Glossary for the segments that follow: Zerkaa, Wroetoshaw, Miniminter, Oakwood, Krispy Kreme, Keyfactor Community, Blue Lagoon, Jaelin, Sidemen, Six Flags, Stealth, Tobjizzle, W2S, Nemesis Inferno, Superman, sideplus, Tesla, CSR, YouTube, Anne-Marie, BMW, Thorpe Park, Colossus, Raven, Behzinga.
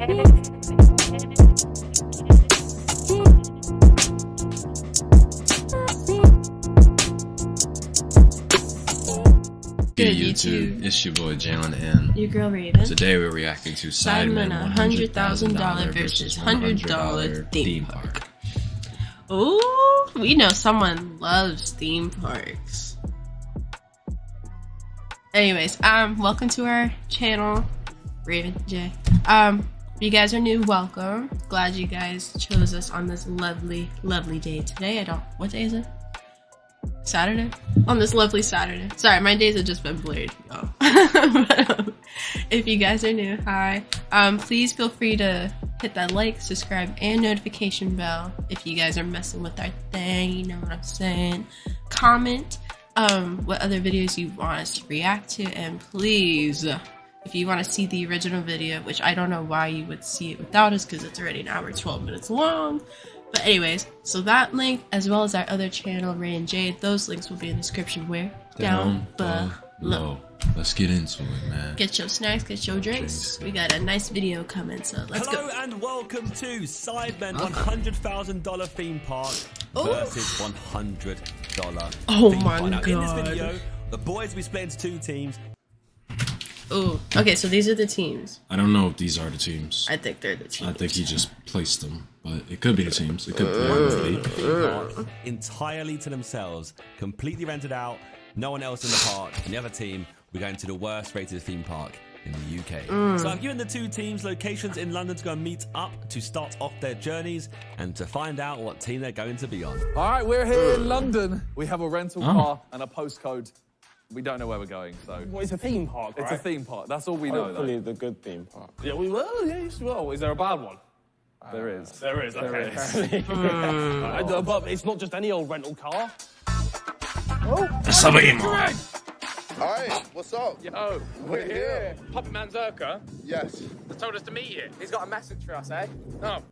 Hey YouTube, it's your boy Jaelin and your girl Raven. Today we're reacting to Sidemen $100,000 versus $100 theme park. Ooh, we know someone loves theme parks. Anyways, welcome to our channel, Raven J. If you guys are new, welcome. Glad you guys chose us on this lovely, lovely day today. What day is it? Saturday? On this lovely Saturday. Sorry, my days have just been blurred. Oh. But, if you guys are new, hi. Please feel free to hit that like, subscribe, and notification bell if you guys are messing with our thing, you know what I'm saying. Comment what other videos you want us to react to, and please, if you want to see the original video, which I don't know why you would see it without us because it's already an hour and 12 minutes long. But anyways, so that link as well as our other channel, Ray and Jay, those links will be in the description where down below. Let's get into it, man. Get your snacks, get your drinks. We got a nice video coming, so let's go. Hello and welcome to Sidemen $100,000 theme park versus $100 theme park. In this video, the boys will be split into two teams. Oh, okay, so these are the teams. I don't know if these are the teams. I think they're the teams. I think he just placed them, but it could be the teams. It could be entirely to themselves, completely rented out, no one else in the park. And the other team, we're going to the worst rated theme park in the UK. So I've given the two teams locations in London to go and meet up to start off their journeys and to find out what team they're going to be on. All right, we're here in London. We have a rental car and a postcode. We don't know where we're going, so... Well, it's a theme park, right? It's a theme park. That's all we know, though. Hopefully the good theme park. Yeah, we will. Yeah, well, is there a bad one? There is. There is, okay. But it's not just any old rental car. Oh! It's a beam, all right. What's up? Yo, we're here. Puppet Man Zerkaa? Yes. They told us to meet you. He's got a message for us, eh? No.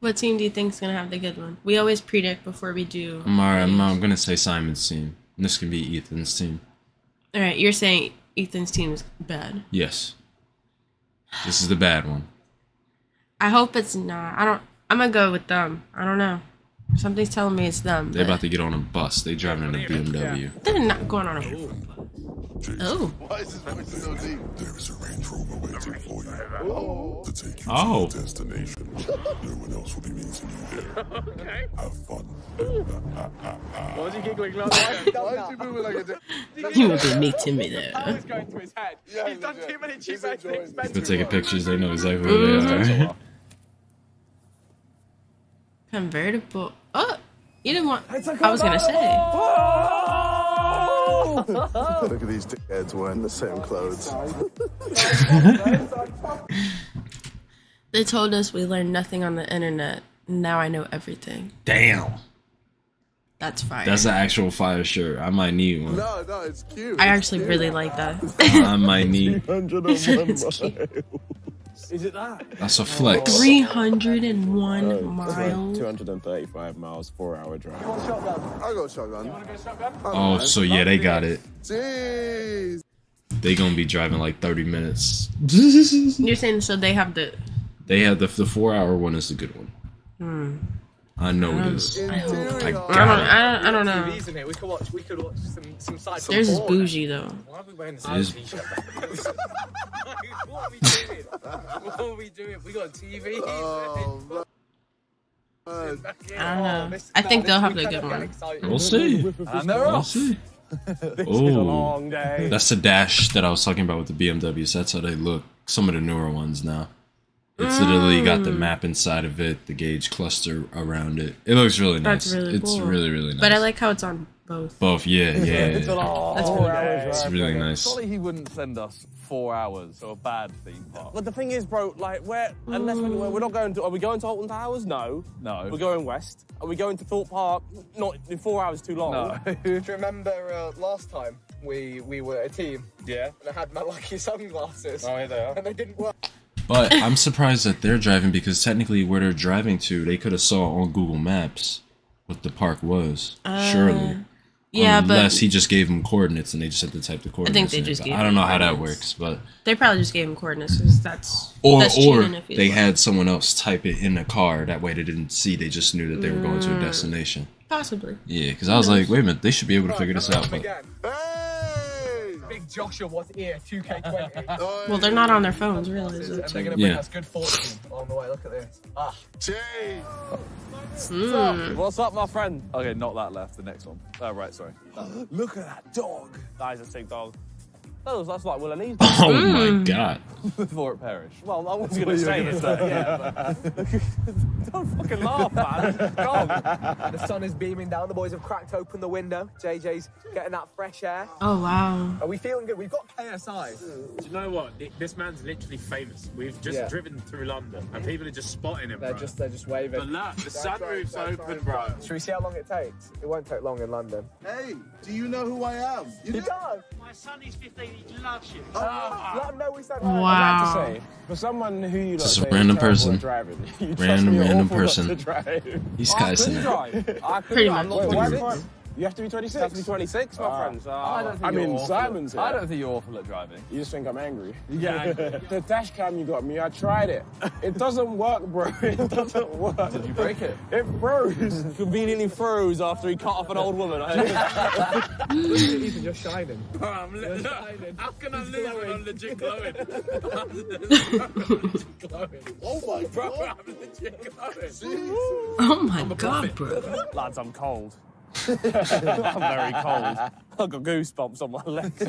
What team do you think's going to have the good one? We always predict before we do... I'm going to say Simon's team. This can be Ethan's team. All right, you're saying Ethan's team is bad. Yes. This is the bad one. I hope it's not. I'm gonna go with them. I don't know. Something's telling me it's them. They're about to get on a bus. They're driving in a BMW. Yeah. They're not going on a bus. Oh. Why is this place so deep? There is a Range Rover waiting for you to take you to your destination. No one else will be meeting you here. Okay. Have fun. Why was he giggling like that? Why is he moving like a... You will be meeting me there. That was going to his head. Yeah, he's done too many cheap things. They're taking pictures. They know exactly who they are. Convertible. Oh, you didn't want. I was gonna say. Oh! Look at these dickheads wearing the same clothes. They told us we learned nothing on the internet. Now I know everything. Damn. That's fire. That's an actual fire shirt. I might need one. No, it's cute. I actually really like that. I might need. It's cute. Is it that? That's a flex. 301 miles. 235 miles, 4-hour drive. I'll go shotgun. You want to go shotgun? Oh, so yeah, they got it. Jeez. They gonna be driving like 30 minutes. You're saying so they have the... They have the 4-hour one is the good one. I know it is. I don't know. We could watch some There's is bougie though. Why are we wearing this t-shirt? What are we doing? What are we doing? We got TV. I don't know. I think they'll have the good one. We'll see. We'll see. Oh, that's the dash that I was talking about with the BMWs. That's how they look. Some of the newer ones now. It's literally got the map inside of it, the gauge cluster around it. It looks really nice. That's really cool. It's really, really nice. But I like how it's on both. Both, yeah. It's really nice. Surely he wouldn't send us 4 hours or a bad theme park. But the thing is, bro, like, we're not going to... Are we going to Alton Towers? No. We're going west. Are we going to Thorpe Park? Not 4 hours too long. No. Do you remember last time we were a team? Yeah. And I had my lucky sunglasses. Oh, here they are. And they didn't work. But I'm surprised that they're driving because technically where they're driving to, they could have saw on Google Maps what the park was, surely. Yeah, unless he just gave them coordinates and they just had to type the coordinates. I think they just gave. I don't know how that works, but they probably just gave him coordinates because that's or they had someone else type it in the car. That way they didn't see; they just knew that they were going to a destination. Possibly. Yeah, because I was like, wait a minute, they should be able to figure this out. But... Hey! Big Joshua was here. 2K20. Well, they're not on their phones, really. Is it? They're gonna bring us good fortune on the way. Look at this. Ah. What's up, my friend? Okay, not that left, the next one. Oh, right, sorry. Look at that dog. That is a sick dog. That's like Will and Ease. Oh my god. Before it perished. Well, I wasn't going to say it, yeah, but... Don't fucking laugh, man. God. The sun is beaming down. The boys have cracked open the window. JJ's getting that fresh air. Oh, wow. Are we feeling good? We've got KSI. Do you know what? This man's literally famous. We've just driven through London, and people are just spotting him, they're just waving. But look, the sunroof's open, bro. Should we see how long it takes? It won't take long in London. Hey, do you know who I am? You do? My son is 15. He loves you. Wow. For someone who you just a random person. Random person. These guys in it. Pretty much. You have to be 26. You have to be 26, my friends. I mean, Simon's here. I don't think you're awful at driving. You just think I'm angry. Yeah. The dash cam you got me, I tried it. It doesn't work, bro. It doesn't work. Did you break it? It froze. Conveniently froze after he cut off an old woman. You're shining. Bro, I'm shining. How can I lose when I'm legit glowing? Oh my god. Bro, I'm legit glowing. Oh my god, bro. Lads, I'm cold. I'm very cold. I've got goosebumps on my legs.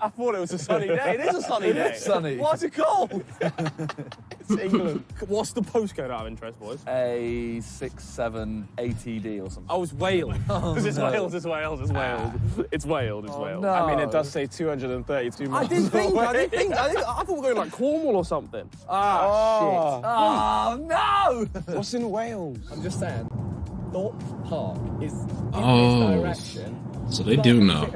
I thought it was a sunny day. It is a sunny day. It is sunny. Why is it cold? It's England. What's the postcode out of interest, boys? A67ATD or something. Oh, it's Wales. Oh, it's Wales. It's Wales. It's Wales. It's Wales. It's Wales. No. I mean, it does say 232 miles. I didn't think. I thought we were going like Cornwall or something. Ah, shit. Oh no. What's in Wales? I'm just saying. Thorpe Park is in this direction. So they do know,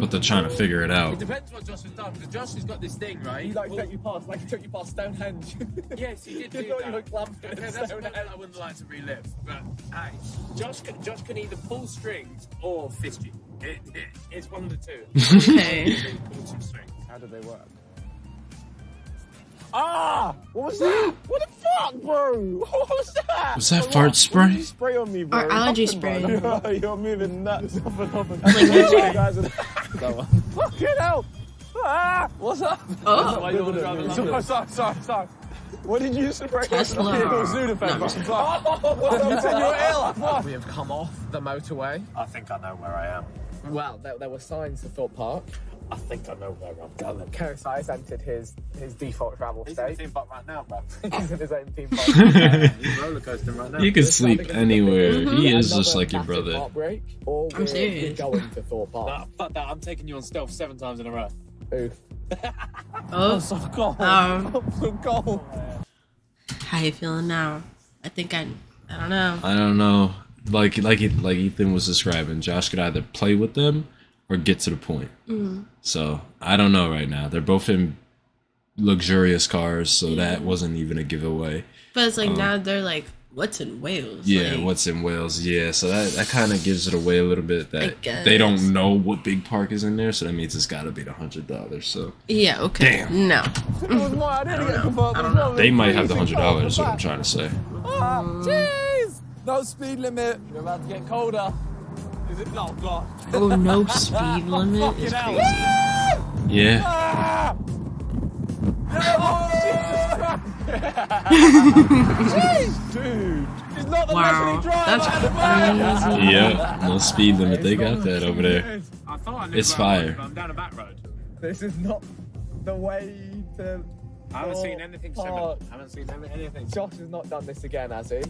but they're trying to figure it out. It depends what Josh has done, because Josh has got this thing, right? He took you past Stonehenge. Yes, he did do that. You looked lamped in Stonehenge. I wouldn't like to relive, but hey, Josh can either pull strings or fist you. It's one of the two. Okay. How do they work? Ah! What was that? What the fuck, bro? What was that? Was that fart spray? Did you spray on me, bro? Or allergy spray. You're moving nuts. Fucking hell! Ah! What's up? Oh! Sorry. What did you spray? Tesla. We have come off the motorway. I think I know where I am. Well, there were signs to Thorpe Park. I think I know where I'm going. KSI has entered his default travel state. He's in a theme park right now, bro. He's in his own theme park. He's roller coasting right now. You can sleep anywhere. He is just like your brother. I'm serious. Going to Thorpe Park. Nah, fuck that. I'm taking you on Stealth 7 times in a row. Oof. Oh, so cold. So cold. How you feeling now? I think I don't know. I don't know. Like Ethan was describing, Josh could either play with them or get to the point. So I don't know right now. They're both in luxurious cars, so that wasn't even a giveaway. But it's like now they're like, what's in Wales? Yeah, like, what's in Wales? Yeah, so that kind of gives it away a little bit that they don't know what big park is in there, so that means it's got to be the $100. So yeah, okay. Damn. No. I don't know. They might have the $100. Is what I'm trying to say. Jeez, no speed limit. You're about to get colder. Is it? Oh, God. Oh, no speed limit is crazy. Yeah. Jeez, dude. It's not the that's crazy. Yeah, no speed limit. They got that over there. It's fire. I'm down a back road. This is not the way to... I haven't seen anything similar. I haven't seen anything. Josh has not done this again, has he?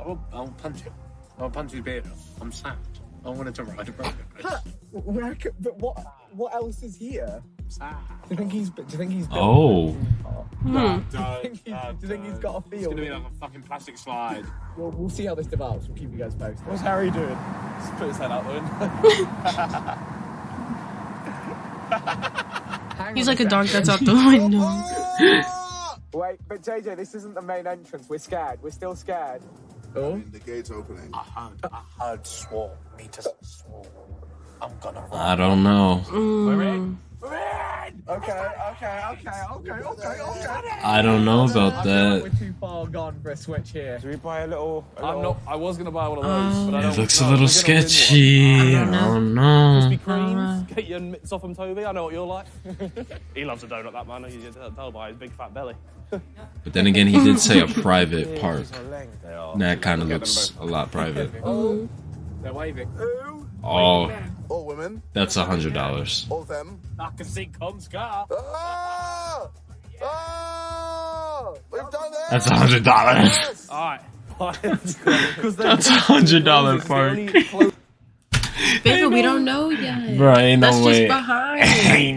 I'll punch him. I'll punch his beard off. I'm snapped. I wanted to ride a roller coaster. But what else is here? Do you think he's do you think he's got a feel? It's gonna be like a fucking plastic slide. Well, we'll see how this develops. We'll keep you guys posted. What's Harry doing? Just put his head out the window. He's like a dog that's out the window. Wait, but JJ, this isn't the main entrance. We're scared. We're still scared. Oh? The gate's opening. I heard swarm. I'm gonna run. I don't know. We're in. Okay. I don't know about that. We're too far gone for a switch here. Do we buy a little? I'm not. I was gonna buy one of those, but I don't. It looks a little sketchy. Oh no. Krispy Kremes. Get your mitts off him, Toby. I know what you're like. He loves a donut, that man. You can tell by his big fat belly. But then again, he did say a private park. That kind of looks a lot private. Oh, they're waving. Oh. All women. That's $100. All them. I can see Com's car. Oh! Oh! We've done it! That's $100. Yes! Alright. That's $100 park. Baby, we don't know yet. Bro, ain't no way. That's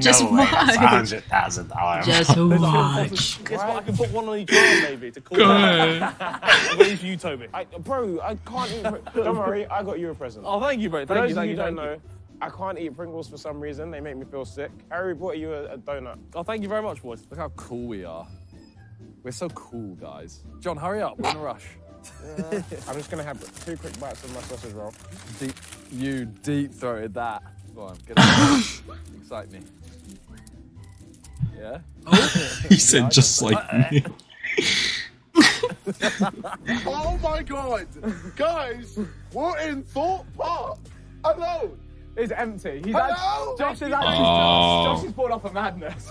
just behind. Just $100,000. Just watch. Guess what? I can put one on each arm, maybe, to call that. Where's you, Toby? Bro, I can't eat. Don't worry, I got you a present. Oh, thank you, bro. For those of you who don't know, I can't eat Pringles for some reason. They make me feel sick. Harry brought you a donut. Oh, thank you very much, boys. Look how cool we are. We're so cool, guys. John, hurry up. We're in a rush. I'm just gonna have two quick bites of my sausage roll. You deep-throated that. Go on, get it. Excite me. Yeah? He said yeah, just like me. Oh my god! Guys, we're in Thorpe Park! Hello! It's empty. He's hello? Josh is actually Josh. Josh is born off of madness.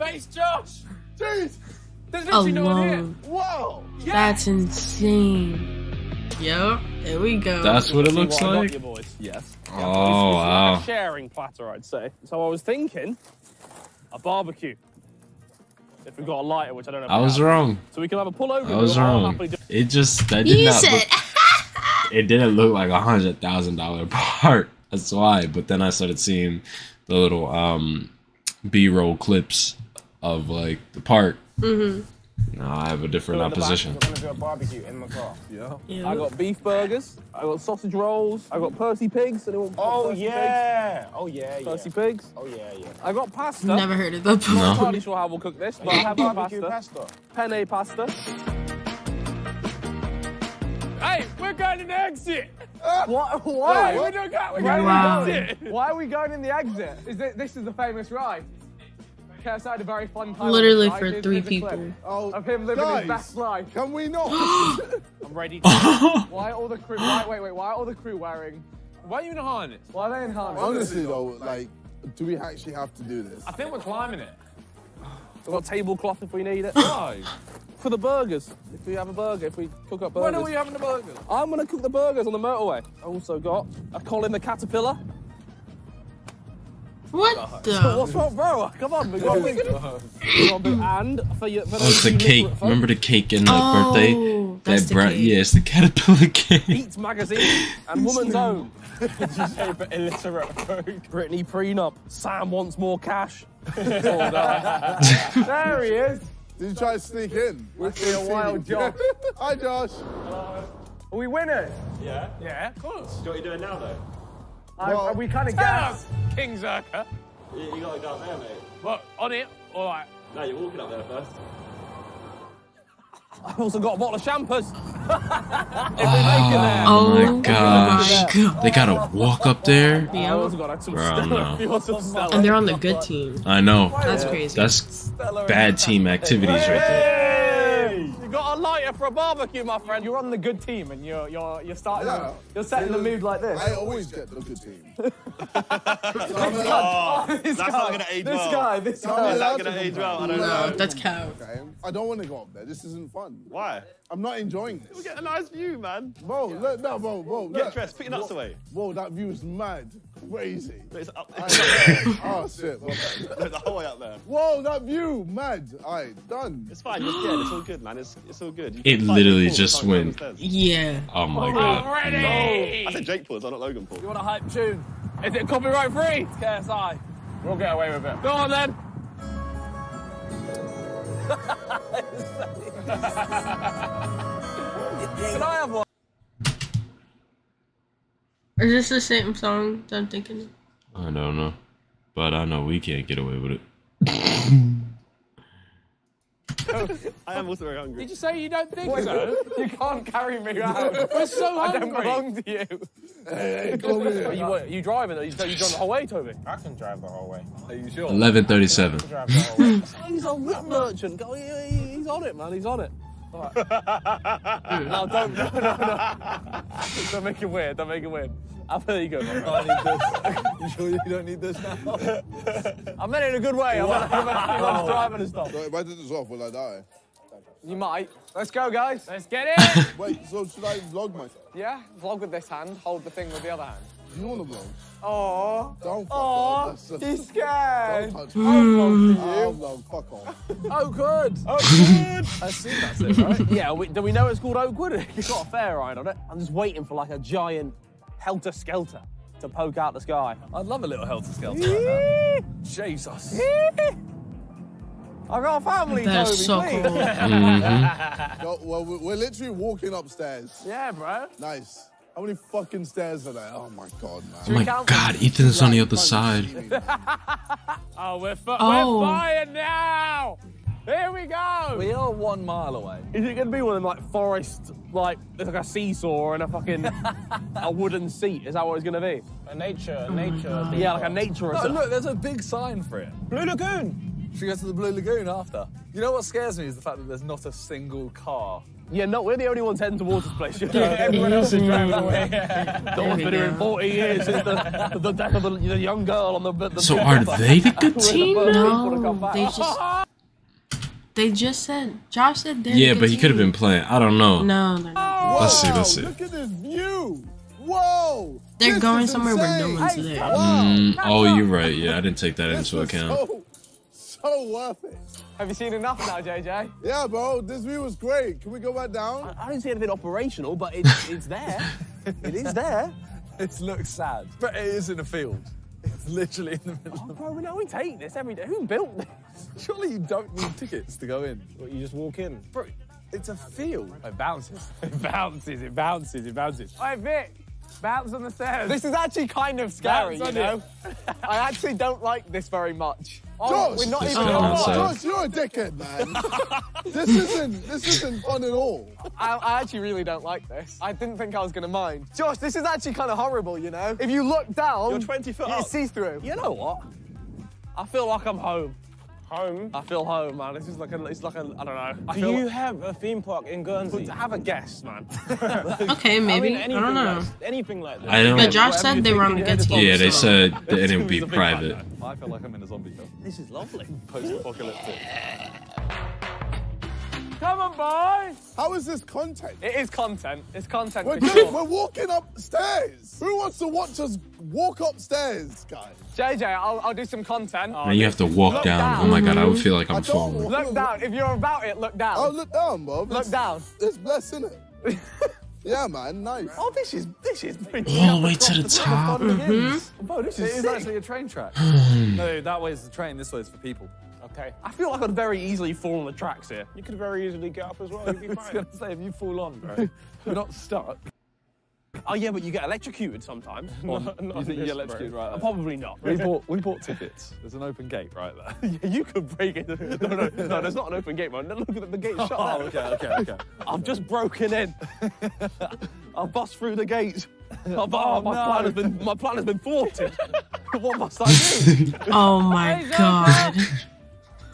Face Josh! Jeez! There's literally no one here. Whoa! Yes. That's insane. Yo, here we go. That's what it looks like. Yes. Oh, wow. Like a sharing platter, I'd say. So I was thinking a barbecue. If we got a lighter, which I don't know. I was wrong. So we can have a pullover. I was wrong. It just that did not look, it didn't look like $100,000 part. That's why. But then I started seeing the little B-roll clips of like the park. Mm-hmm. No, I have a different opposition. We're gonna do a barbecue in the car. Yeah. I got beef burgers. I got sausage rolls. I got Percy pigs. Oh yeah. Oh yeah. Percy pigs. Oh yeah. Yeah. I got pasta. Never heard of that before. I'm not entirely sure how we'll cook this, but I have barbecue pasta. Penne pasta. Hey, we're going in the exit. What? Why? What? Why are we going in the exit? Is this is the famous ride? KSI had a very fun time. Literally for 3 people. Oh, of him living his best life. Can we not? I'm ready to. Why are all the crew? Why are all the crew wearing? Why are you in a harness? Why are they in harness? Honestly though, like, do we actually have to do this? I think we're climbing it. We've got tablecloth if we need it. No. For the burgers. If we have a burger, if we cook up burgers. When are we having the burgers? I'm gonna cook the burgers on the motorway. I also got a Colin the Caterpillar. What the? What's wrong, bro? Come on, we got and for oh, it's the cake. Remember the cake in the birthday? That the cake. Yeah, it's the Caterpillar cake. Eats magazine and Woman's Own. Did you say for illiterate folk? Brittany prenup. Sam wants more cash. There he is. Did you try to sneak in? With a wild Josh. Hi, Josh. Hello. Are we winners? Yeah. Yeah, of course. Do you know what you're doing now, though? Well, we kind of gassed. King Zerkaa. You gotta go up there, mate. Well, on it? Alright. No, you're walking up there first. I've also got a bottle of champers. If we make it there. Oh my gosh. They gotta walk up there? Yeah. I've also got some Stella. And they're on the good team. I know. That's crazy. That's bad team activities right there. Got a lighter for a barbecue, my friend. You're on the good team, and you're starting. Yeah. You're setting the mood like this. I always get the good team. That's not gonna age well. This guy. That's not gonna age well. I don't know. That's cow. Okay. I don't want to go up there. This isn't fun. Why? I'm not enjoying this. We get a nice view, man. Bro, look, no, bro. Get dressed. Put your nuts away. Whoa, that view is mad. Crazy. It's up there. Oh shit. There's a hallway up there. Whoa, that view, mad. Alright, done. It's fine. You're scared. It's all good, man. It's all good. It literally just went. Yeah. Oh my god. Already. No. I said Jake Paul, it's not Logan Paul. You want a hype tune? Is it copyright free? It's KSI. We'll get away with it. Go on then. Can I have one? Is this the same song that I'm thinking of? I don't know. But I know we can't get away with it. I am also very hungry. Did you say you don't think so? You can't carry me out. We're so hungry. I don't belong to you. Are you driving? Are you driving the whole way, Toby? I can drive the whole way. Are you sure? 11:37. He's a whip merchant. He's on it, man. He's on it. All right. No, don't. No, no, no. Don't make it weird. Don't make it weird. There you go. No, I need this. You sure you don't need this now? I meant it in a good way. I'm driving and stuff. So if I did this off, will I die? You might. Let's go, guys. Let's get it. Wait, so should I vlog myself? Yeah, vlog with this hand. Hold the thing with the other hand. You want to vlog? Oh. Don't fuck off. He's scared. Don't touch me. I'll vlog. Fuck off. Oakwood. Oakwood. I assume that's it, right? Yeah, do we know it's called Oakwood? It's got a fair ride on it. I'm just waiting for like a giant helter skelter to poke out the sky. I'd love a little helter skelter like that. Jesus. I've got a family, Toby, so please. Cool. Well, we're literally walking upstairs. Yeah, bro. Nice. How many fucking stairs are there? Oh my God, man. Oh my God, Ethan's on the other side. Oh, we're flying now. Here we go. We are 1 mile away. Is it going to be one of them like forest, like there's like a seesaw and a fucking a wooden seat? Is that what it's going to be? A nature. Yeah, like a nature. No, look, there's a big sign for it. Blue Lagoon. Should we go to the Blue Lagoon after? You know what scares me is the fact that there's not a single car. Yeah, no, we're the only ones heading towards this place. Yeah, everyone else is driving away. Don's been here in 40 years since the death of the young girl on the So are they the good team now? They just said, Josh said they're Yeah, but he could have been playing. I don't know. No, they're not. Let's see. Look at this view. Whoa! They're going somewhere where no one's there. Oh, you're right. Yeah, I didn't take that into account. So worth it. Have you seen enough now, JJ? Yeah, bro, this view was great. Can we go back down? I didn't see anything operational, but it's there. It is there. It looks sad, but it is in a field. It's literally in the middle. Oh, bro, we take this every day. Who built this? Surely you don't need tickets to go in. What, you just walk in? Bro, it's a field. It bounces. It bounces. Hey, Vic. Bounce on the stairs. This is actually kind of scary, you know? I actually don't like this very much. Oh, Josh, we're not even Josh, you're a dickhead, man. this isn't fun at all. I actually really don't like this. I didn't think I was gonna mind. Josh, this is actually kind of horrible, you know? If you look down, you're 20 foot up. You see through. You know what? I feel like I'm home. Home? I feel home, man. This is like a, I don't know. Do you have a theme park in Guernsey? Have a guess, man. Okay, maybe. I mean, I don't know. Anything like this. But Josh said they were on the good team. Yeah, they said that it would be private. I feel like I'm in a zombie film. This is lovely. Post-apocalyptic. Come on, boys! How is this content? It is content. It's content. We're walking upstairs. Who wants to watch us walk upstairs, guys? JJ, I'll do some content. Man, you have to walk down. Oh my God, I would feel like I'm falling. Look down. If you're about it, look down. I'll look down, bro. Look down. It's blessed, isn't it? Yeah, man, nice. Oh, this is all the way to the top. Bro, this is actually a train track. No, that way is the train. This way is for people. Okay. I feel like I'd very easily fall on the tracks here. You could very easily get up as well. You'd be fine. I was going to say, if you fall on, bro, you're not stuck. Oh, yeah, but you get electrocuted sometimes. You get electrocuted, right? Probably not. We bought tickets. There's an open gate right there. Yeah, you could break it. No, there's not an open gate, man. Look at the gate shut. Oh, okay. I've just broken in. I'll bust through the gate. My plan has been thwarted. What must I do? Oh, my God.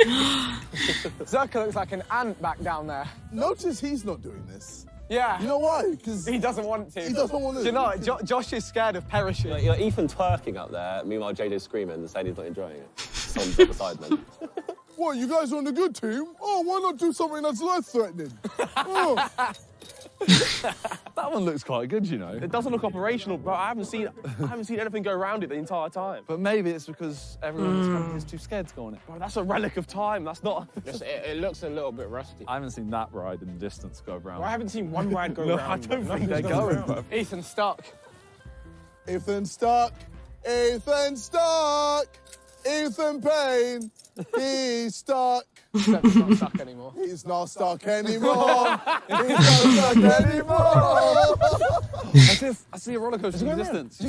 Zerkaa looks like an ant back down there. Notice he's not doing this. Yeah. You know why? Because he doesn't want to. He doesn't want to. Do you know, Josh is scared of perishing. You're Ethan twerking up there, meanwhile JJ's screaming and saying he's not enjoying it. Son's on the Sidemen. What, you guys are on the good team? Oh, why not do something that's life-threatening? Oh. That one looks quite good, you know. It doesn't look operational, bro. I haven't seen anything go around it the entire time. But maybe it's because everyone is too scared to go on it. Bro, that's a relic of time. That's not. Yes, it looks a little bit rusty. I haven't seen that ride in the distance go around. Bro, I haven't seen one ride go around. No, I don't think they're going. Bro. Ethan's stuck. Ethan Payne. He's stuck. Except he's not stuck anymore. He's not stuck anymore. I see a roller coaster in the distance.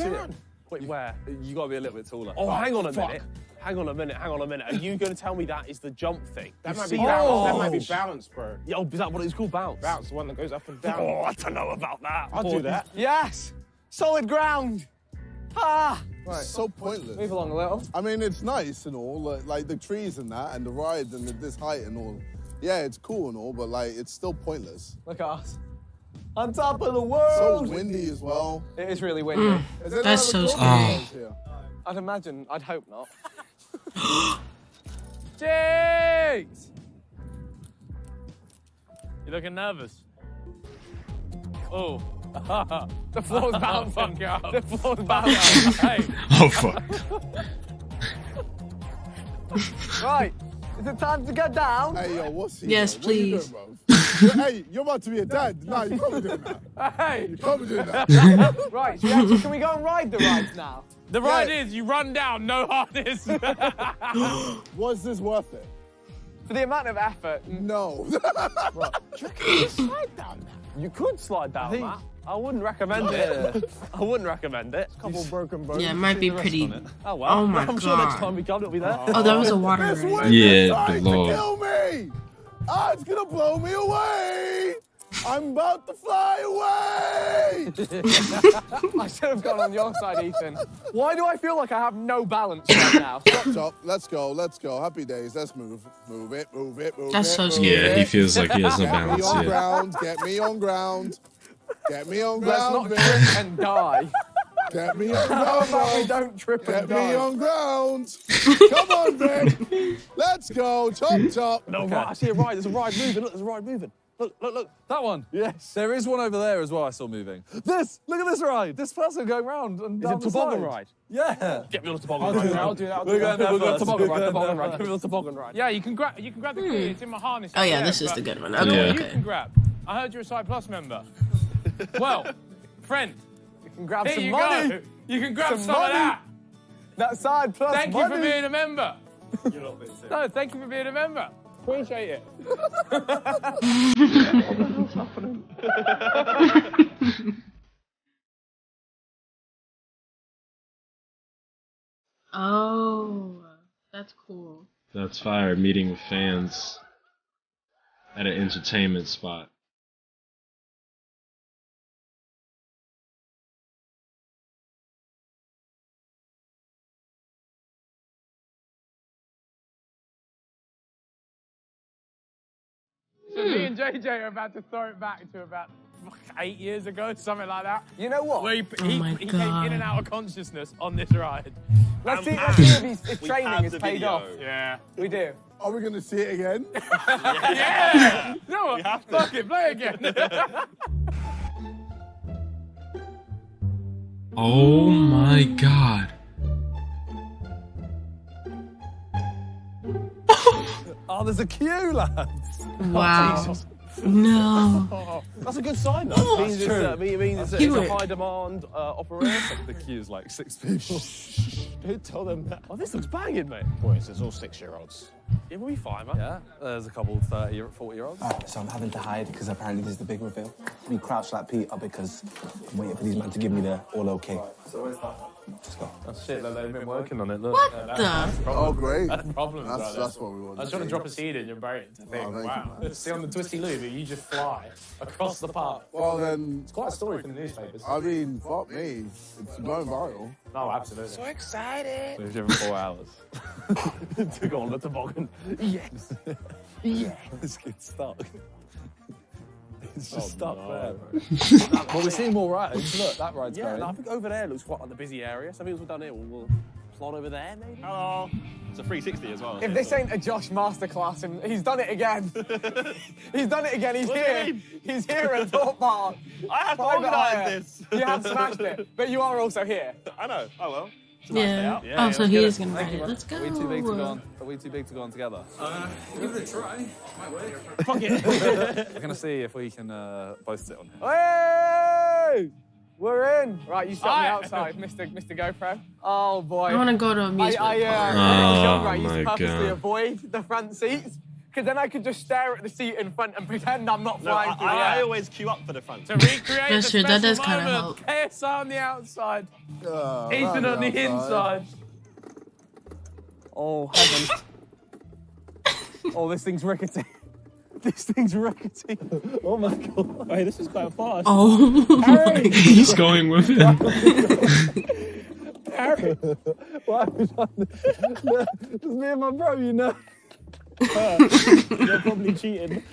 Wait, where? You gotta be a little bit taller. Oh, hang on a minute. Hang on a minute. Are you going to tell me that is the jump thing? That might be bounce. Oh. That might be bounce, bro. Yeah, oh, is that what it's called, bounce? Bounce, the one that goes up and down. Oh, I don't know about that. I'll do that. Yes. Solid ground. Ah. Right. So pointless. Move along a little. I mean, it's nice and all, like the trees and that, and the rides and this height and all. Yeah, it's cool and all, but like, it's still pointless. Look at us. On top of the world. So windy as well. It is really windy. That's so scary. I'd imagine. I'd hope not. Jeez! You're looking nervous. Oh. The floor's bouncing. The floor's bouncing. Hey. Oh, fuck. Right. Is it time to go down? Hey, yo, what's he doing? Yes, please. You doing, hey, you're about to be a dad. No, you're probably doing that. Hey. You're probably doing that. Right. So actually, can we go and ride the rides now? The ride is you run down, no harness. Was this worth it? For the amount of effort? No. Right. You slide down that. You could slide down that. I wouldn't recommend it. I wouldn't recommend it. A couple broken bones. Yeah, it might be pretty. Oh, wow. Oh my God. I'm sure next time we come, it'll be there. Oh, that was a water ride. Yeah, the Lord. Kill me. Oh, it's gonna blow me away. I'm about to fly away! I should have gone on your side, Ethan. Why do I feel like I have no balance right now? Stop. Let's go, let's go. Happy days, let's move. Move it, move it, move it. That's so scary. Yeah, he feels like he has no balance. Get me on ground, get me on ground. Get me on ground, Let's not trip and die. Get me on ground. Don't trip and die. Get me on ground. Come on, Vic. Let's go, top, top. No, okay. I see a ride, there's a ride moving. Look, there's a ride moving. Look, look, look, that one. Yes. There is one over there as well I saw moving. This, look at this ride. This person going round and down the side. Is it a toboggan ride? Yeah. Get me on a toboggan ride. I'll do that, I'll do that. We'll go on toboggan ride, toboggan ride. Get me on toboggan ride. Yeah, you can grab the key. It's in my harness. Oh, yeah, this is the good one. Okay, yeah. You can grab. I heard you're a Side Plus member. Well, friend. You can grab some money. Go. You can grab some of that. That Side Plus money. Thank you for being a member. You're not being serious. No, thank you for being a member. Appreciate it. What's happening? Oh, that's cool. That's fire. Meeting with fans at an entertainment spot. So me and JJ are about to throw it back to about 8 years ago, something like that. You know what? Where he came in and out of consciousness on this ride. Let's see if training has paid off. Yeah. We do. Are we going to see it again? Yeah. Yeah. You know what? Fuck it, play again. Oh my God. Oh, there's a queue, lads. Wow. Oh, no. Oh, that's a good sign, though. Oh, that's true. It means it's a high-demand operation. The queue's like 6 people. Who told them that? Oh, this looks banging, mate. Boys, it's all 6-year-olds. Yeah, we'll be fine, man. Yeah, there's a couple 30, 40-year-olds. All right, so I'm having to hide because apparently this is the big reveal. We crouched like Peter because I'm waiting for these men to give me their all okay. Right, so where's that? Let's go. Oh, shit, they've been working on it, look. What the? Oh, great. That's the problem. That's what we want. I just want to drop a seed in your brain. Wow. See, on the Twisty Lube, you just fly across the park. Well, then... It's quite a story from the newspapers. I mean, fuck me. It's going viral. No, absolutely. So excited. We've driven 4 hours. To go on the toboggan. Yes. Yeah. This kid's stuck. It's just stuck there, bro. Well, we're seeing more rides. Look, that ride's going. No, I think over there looks quite like the busy area. Some people down here will plod over there, maybe. Hello. It's a 360 as well. If this ain't a Josh masterclass, and he's done it again. He's done it again. He's here. He's here at Thorpe Park. I have to organise this. You have smashed it, but you are also here. I know. I will. Yeah. Yeah. Oh, so he is going to ride it. Let's go. Are we too big to go on? Are we too big to go on together? Give it a try. Might work. Fuck it. We're going to see if we can both sit on here. Hey! We're in. Right, you shut me outside, Mr. GoPro. Oh, boy. I want to go to a music. I used to purposely avoid the front seats. Because then I could just stare at the seat in front and pretend I'm not flying through the air. I always queue up for the front. To recreate the special moment. KSI on the outside. Ethan on the inside. Oh, heavens. Oh, this thing's rickety. This thing's rickety. Oh my god. Wait, this is quite fast. Oh, Harry! He's going with him. Harry! Why have we done this? It's me and my bro, you know. You're probably cheating.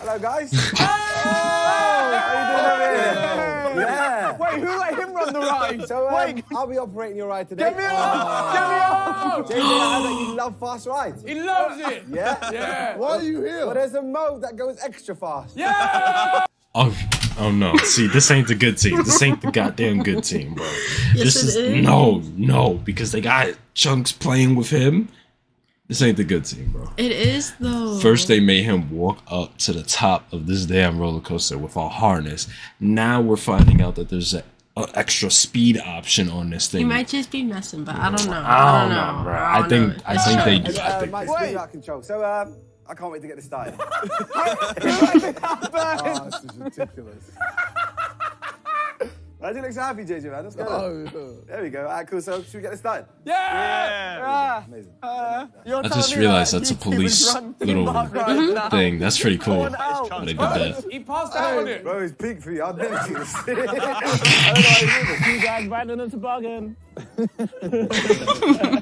Hello, guys. Oh, how you doing over here? Yeah. Wait, who let him run the ride? So, wait, I'll be operating your ride today. Get me off! Get me off! Jamie, I know you love fast rides. He loves it. Yeah? Yeah. Why are you here? Well, there's a mode that goes extra fast. Yeah! Oh, no. See, this ain't the good team. This ain't the goddamn good team, bro. Yes, this is. No, because they got Chunks playing with him. This ain't the good team, bro. It is, though. First, they made him walk up to the top of this damn roller coaster with a harness. Now we're finding out that there's an extra speed option on this thing. He might just be messing, but I don't know. I don't know, bro. I think they do. I think they do. So, I can't wait to get this started. Oh, this is ridiculous. Why do you look so happy, JJ, man? Let's go. Oh, there we go. All right, cool. So, should we get this started? Yeah! Amazing. I just realized that's a police little thing. That's pretty cool. They did that. He passed out on it. Bro, he's big for you. I've never seen this. I don't know how you do this. You guys riding a toboggan.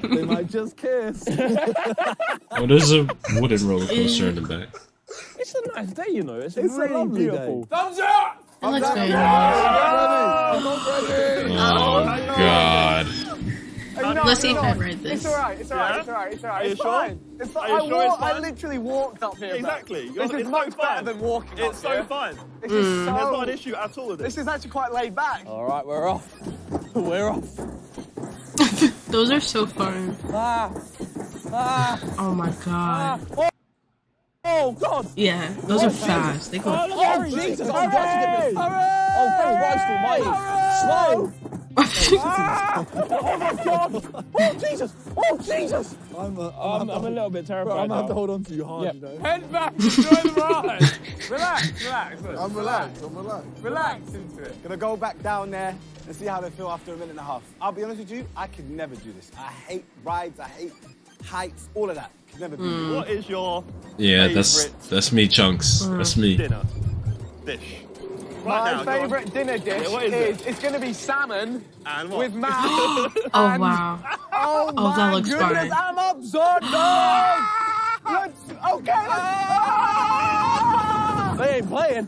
They might just kiss. Oh, there's a wooden roller coaster in the back. It's a nice day, you know. It's a lovely day. Thumbs up! It looks great. Oh, God. Let's see if I read this. It's alright, it's alright, it's alright, it's alright. It's fine. It's fine. I literally walked up here. Exactly. This is much better than walking up. It's so fun. It's just so... There's not an issue at all with it. This is actually quite laid back. Alright, we're off. We're off. Those are so fun. Oh, my God. Oh, God! Yeah, those are fast. They go. Oh, Jesus! Hurry! Hurry! Oh, Christ Almighty! Slow! Oh, my God! Oh, Jesus! Oh, Jesus! I'm a little bit terrified. Bro, I'm gonna have to hold on to you hard, you know? Head back! Enjoy the ride! Relax, relax. Look. I'm relaxed, I'm relaxed. Relax into it. Gonna go back down there and see how they feel after a minute and a half. I'll be honest with you, I could never do this. I hate rides, I hate heights, all of that. Never been. What is your favorite that's me, Chunks. That's me. Dinner dish. Right, my favorite dinner dish is it's gonna be salmon and with mash. Oh wow! Oh, that looks fun. I'm absorbed. Okay. They ain't playing.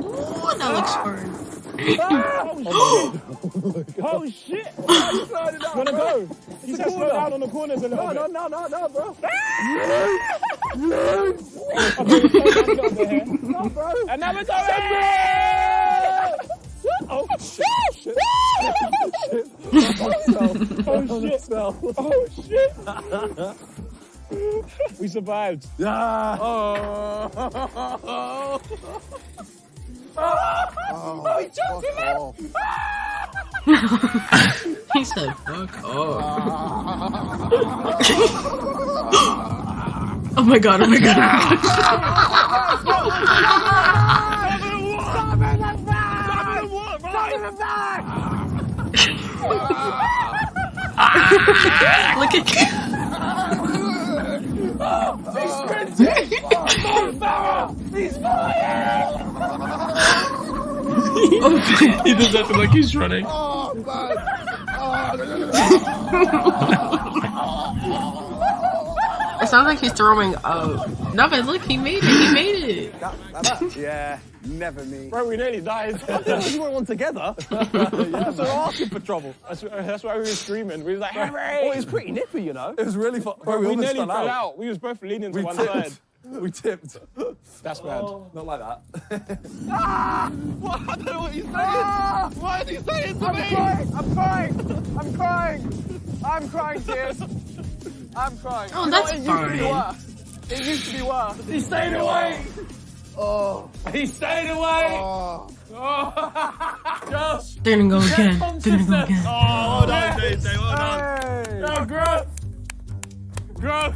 Oh, that looks fun. Oh shit! Why are you sliding down? Wanna go? You just slow down on the corners a little bit. No, bro. No, bro. And now we're going. Oh shit! Shit. Oh shit! We survived. Yeah. Oh. Oh, he jumped him in! He said, fuck off. Oh my god, oh my god. Stop in the back! Look at you. He's sprinting! He's flying! He does that like he's running. Oh, man. Oh. It sounds like he's throwing up. No, but look, he made it. He made it. Yeah, never me. Bro, we nearly died. I think we weren't all together. That's asking for trouble. That's why we were screaming. We was like, Henry! Oh, it was pretty nippy, you know? It was really fun. Bro, we nearly fell out. We was both leaning to one side. We tipped. That's bad. Oh. Not like that. What? I don't know what he's saying. Why is he saying to me? I'm crying. I'm crying. I'm crying, tears. I'm crying. Oh, that's fine. It used to be worse. He stayed away. Oh. He stayed away. Oh. Josh. They're gonna go again. They're gonna go again. Oh, hold on, JJ. Well done. No, gross. Gross.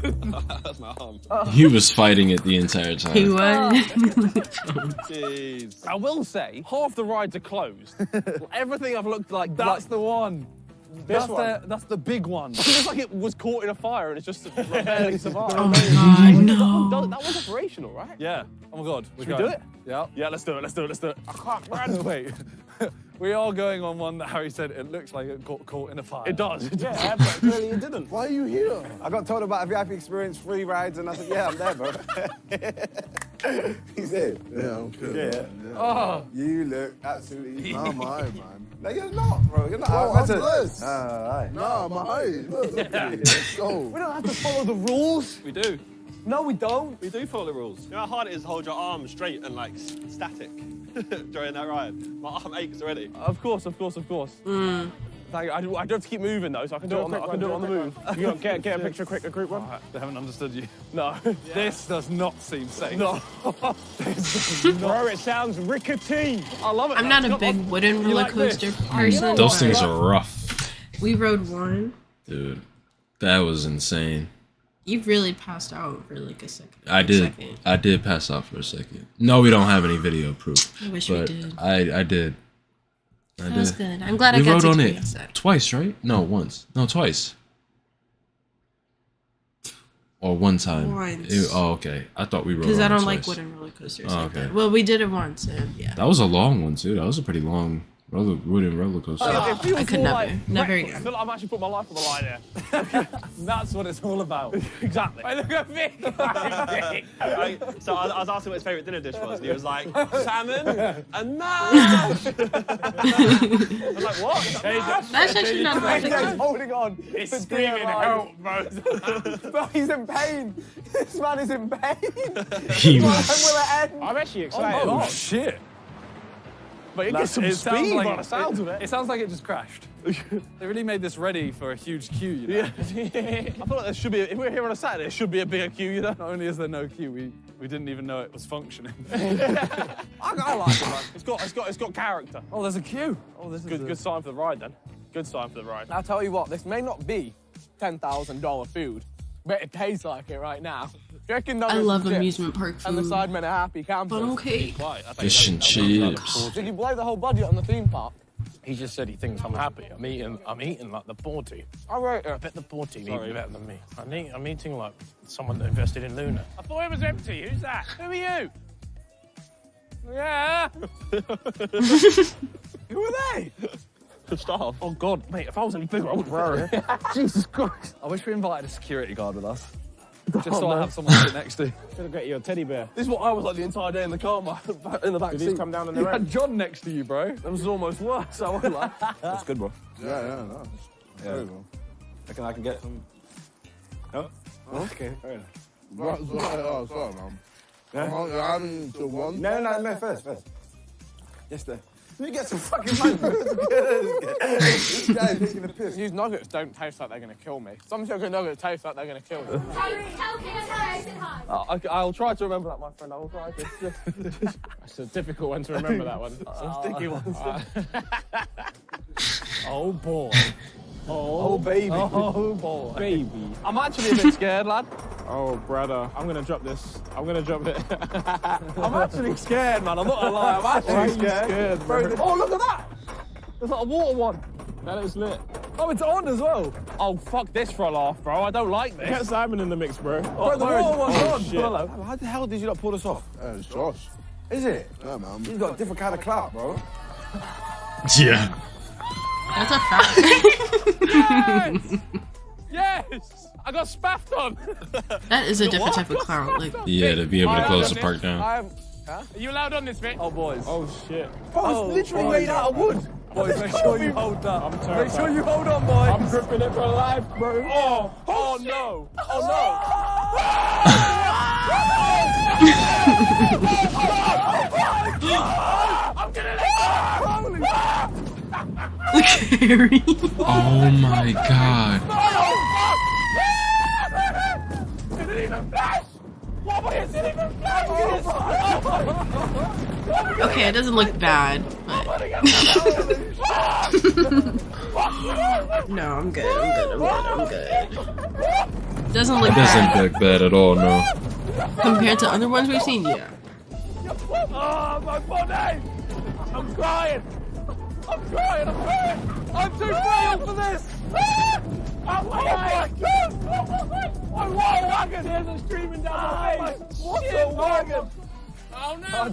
That's my arm. He was fighting it the entire time. He was. Jeez. I will say, half the rides are closed. Everything I've looked like. That's the one. That's the big one. It looks like it was caught in a fire and it's just like, barely survived. Oh no! That was operational, right? Yeah. Oh my god. Should we do it? Yeah. Yeah. Let's do it. Let's do it. Let's do it. I can't run. Wait. We are going on one that Harry said it looks like it got caught in a fire. It does. It does. Yeah, but clearly it didn't. Why are you here? I got told about a VIP experience, free rides, and I said, yeah, I'm there, bro. He's there. Yeah, I'm good. Yeah. Yeah. Oh. You look absolutely marmite, man. No, you're not, bro. You're not. Oh, I'm blessed. Right. No, my eyes. We don't have to follow the rules. We do. No, we don't. We do follow the rules. You know how hard it is to hold your arm straight and, like, static during that ride? My arm aches already. Of course, of course, of course. Mm. I do have to keep moving, though, so I can do it on the move. You got to get a picture quick, a group one. Right. They haven't understood you. No. Yeah. This does not seem safe. No. Bro, it sounds rickety. I love it. I'm not a big wooden roller coaster person. Those things are rough. We rode one. Dude, that was insane. You really passed out for like a second. I did pass out for a second. No, we don't have any video proof. I wish we did. I did. That was good. I'm glad I got to experience that. Twice, right? No, once. No, twice. Or one time. Once. Oh, okay. I thought we rode on twice. Because I don't like wooden roller coasters. Oh, okay. Like well, we did it once, and yeah. That was a long one too. That was a pretty long. Wooden roller coaster. I could never, like, never again. I feel like I've actually put my life on the line here. That's what it's all about. Exactly. Hey, look at me. So I was asking what his favourite dinner dish was, and he was like, salmon and mash. I was like, what? That's actually not a thing. Holding on. He's screaming, help, bro. Bro, he's in pain. This man is in pain. When will it end? I'm actually excited. Oh shit. But it gets some speed by the sounds of it. It sounds like it just crashed. They really made this ready for a huge queue, you know? Yeah. I feel like there should be, if we're here on a Saturday, it should be a bigger queue, you know? Not only is there no queue, we didn't even know it was functioning. I like it, man. It's got character. Oh, there's a queue. Oh, this is good. Good sign for the ride, then. Good sign for the ride. I'll tell you what, this may not be $10,000 food, but it tastes like it right now. I love amusement park food. And the Sidemen are happy campers. But okay. Fish and chips. Did you blow the whole budget on the theme park? He just said he thinks I'm happy. I'm eating like the party. I bet the party eat better than me. I'm eating like someone that invested in Luna. I thought it was empty. Who's that? Who are you? Yeah. Who are they? Staff. Oh God, mate! If I was any bigger, I would worry. Jesus Christ! I wish we invited a security guard with us. Just I have someone to sit next to. Should have got you a teddy bear. This is what I was like the entire day in the car, in the back seat. Come down in the had John next to you, bro. That was almost worse. I was like, that's good, bro. Yeah, no. Yeah, yeah. I can get some. No? Oh, okay. Sorry, man. I'm the one. No, first. Yes, sir. You get some fucking nuggets. This guy's taking a piss. These nuggets don't taste like they're going to kill me. Some sugar nuggets taste like they're going to kill me. I'll try to remember that, my friend. I will try to. It's a difficult one to remember, that one. Some sticky ones. Oh, boy. Oh, baby. Oh, boy. Baby. I'm actually a bit scared, lad. Oh, brother. I'm going to drop this. I'm going to drop it. I'm actually scared, man. I'm not going to lie. I'm actually scared. Bro. Oh, look at that. There's like a water one. That is lit. Oh, it's on as well. Oh, fuck this for a laugh, bro. I don't like this. Get Simon in the mix, bro. Oh, bro, the water one's on. Shit. Bro, how the hell did you not pull this off? It's Josh. Is it? Yeah, man. You've got a different kind of clout, bro. Yeah. That's a fact. Yes! Yes! I got spaffed on! That is a different type of clout. Like, yeah, to be able to close the park down. Huh? Are you allowed on this, mate? Oh, boys. Oh, shit. Bro, it's literally made out of wood. Boys, make sure you hold that. I'm terrified. Make sure you hold on, boys. I'm gripping it for life, bro. Oh no. Oh, no. I'm gonna let go! Look, Harry. Oh my god. Did it even flash? Is it even flash? Okay, it doesn't look bad, but no, I'm good. It doesn't look bad at all, no. Compared to other ones we've seen, yeah. Oh, my body! I'm crying! I'm trying, I'm too frail for this! Oh my God! I'm wild wagon! There's a streaming down my face! What a wagon! Oh no! Oh,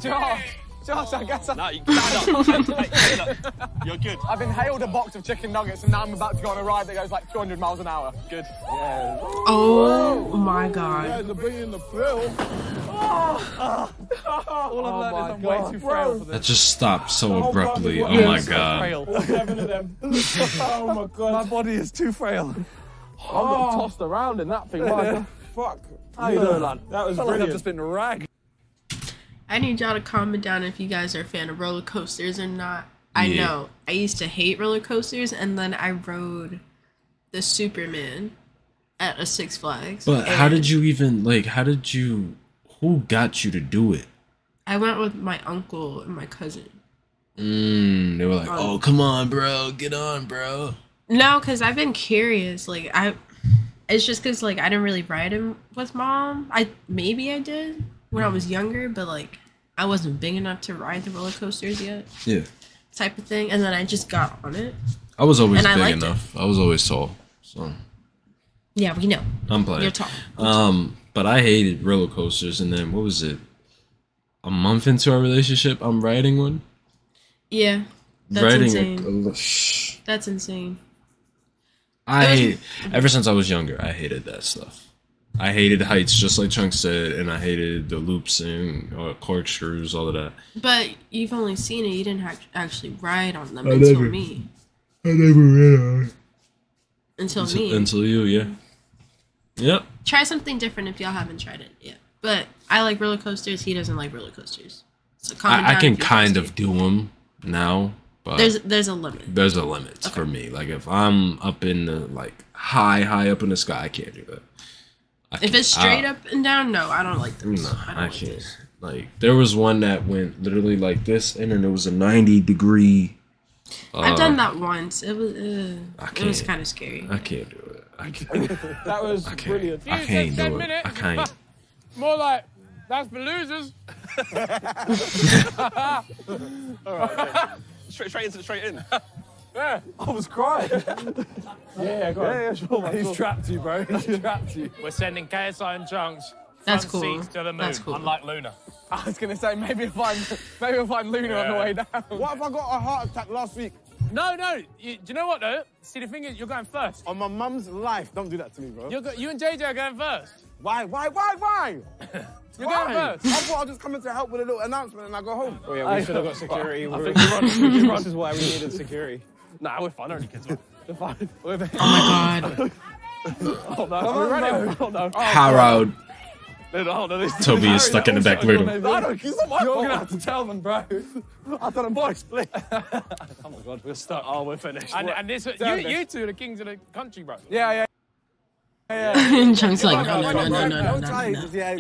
Josh, I guess I... No, you stand up. Hey, you're good. I've inhaled a box of chicken nuggets and now I'm about to go on a ride that goes like 200 miles an hour. Good. Yeah. Oh, my God. Yeah, the all I've learned is I'm way too frail for this. That just stopped so abruptly. Oh, my God. All seven of them. Oh, my God. My body is too frail. Oh. I got tossed around in that thing. Like, fuck. How you doing, lad? That was brilliant. I've just been ragged. I need y'all to comment down if you guys are a fan of roller coasters or not. Yeah. I know. I used to hate roller coasters, and then I rode the Superman at a Six Flags. But how did you even, like, who got you to do it? I went with my uncle and my cousin. They were like, oh, come on, bro. Get on, bro. No, because I've been curious. Like, it's just because, like, I didn't really ride him with mom. Maybe I did. When I was younger, but like I wasn't big enough to ride the roller coasters yet. Yeah. Type of thing, and then I just got on it. I was always big enough. I was always tall. So. Yeah, we know. I'm playing. You're tall. But I hated roller coasters, and then what was it? A month into our relationship, I'm riding one. Yeah. That's insane. That's insane. Ever since I was younger, I hated that stuff. I hated heights, just like Chunk said, and I hated the loops and corkscrews, all of that. But you've only seen it; you didn't actually ride on them until me. I never ran on it. Until me. Until you, yeah. Yep. Try something different if y'all haven't tried it yet. But I like roller coasters. He doesn't like roller coasters. So I can kind of do them now, but there's a limit. There's a limit for me. Like if I'm up in the high up in the sky, I can't do that. If it's straight up and down, no, I don't like this. No, I can't. Like, there was one that went literally like this, and then it was a 90-degree. I've done that once. It was kind of scary. I can't do it. I can't. That was brilliant. I can't do it. I can't. More like, that's for losers. All right. Straight in. Yeah. I was crying. Sure, he's trapped you, bro. He's trapped you. We're sending KSI and Chunks front seats to the moon. That's cool. Unlike Luna. I was gonna say maybe if I'm Luna on the way down. What if I got a heart attack last week? No. Do you know what though? See, the thing is, you're going first. On my mum's life, don't do that to me, bro. You and JJ are going first. Why? You're going first. I thought I was just coming to help with a little announcement and I go home. Oh yeah, we should have got security. This is why we needed security. Nah, we're fine. Only kids. We're fine. We're fine. Oh my God. Oh no. Oh no. Harrowed. No, Toby is stuck in the back room. You're gonna have to tell them, bro. I thought, boys, please. Oh my God, we're stuck. Oh, we're finished. And this, you two, the kings of the country, bro. Yeah. And Chunk's like, no. Yeah,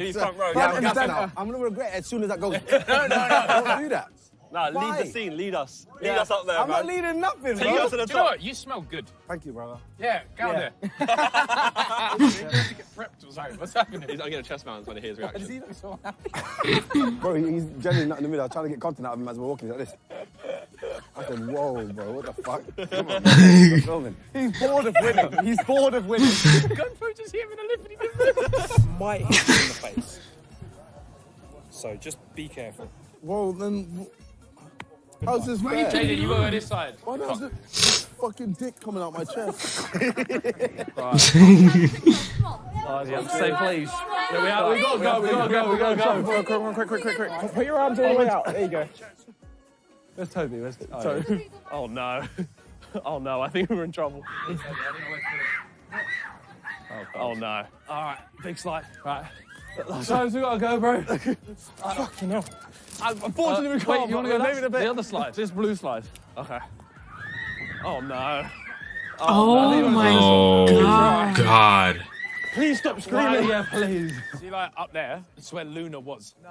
I'm gonna regret it as soon as that goes. No. Don't do that. No, lead the scene, lead us. Lead us up there, I'm not leading nothing, bro. Take us to the top. Do you know what? You smell good. Thank you, brother. Yeah, go there. Get prepped or something. What's happening? I'm getting a chest mounts when he hears reaction. Does he look so happy? Bro, he's genuinely not in the middle. I'm trying to get content out of him as we're walking like this. I said, whoa, bro, what the fuck? Come on, bro. Filming. He's bored of winning. He's bored of winning. Gunpo just hit him in the lip and he didn't win. Might hit him in the face. So just be careful. Well, then... How's this fair? JJ, you were this side. Why does this fucking dick coming out my chest? Say please. We gotta go. Quick. Put your arms all the way out. There you go. Where's Toby? Where's Toby? Oh no. I think we're in trouble. Oh no. Alright, big slide. Right. Sometimes we gotta go, bro. Fucking hell. Unfortunately, we can't. Wait, you want to go maybe the other slide? This blue slide. Okay. Oh no. Oh my God. Please stop screaming. Yeah, please. See, like up there, it's where Luna was. No.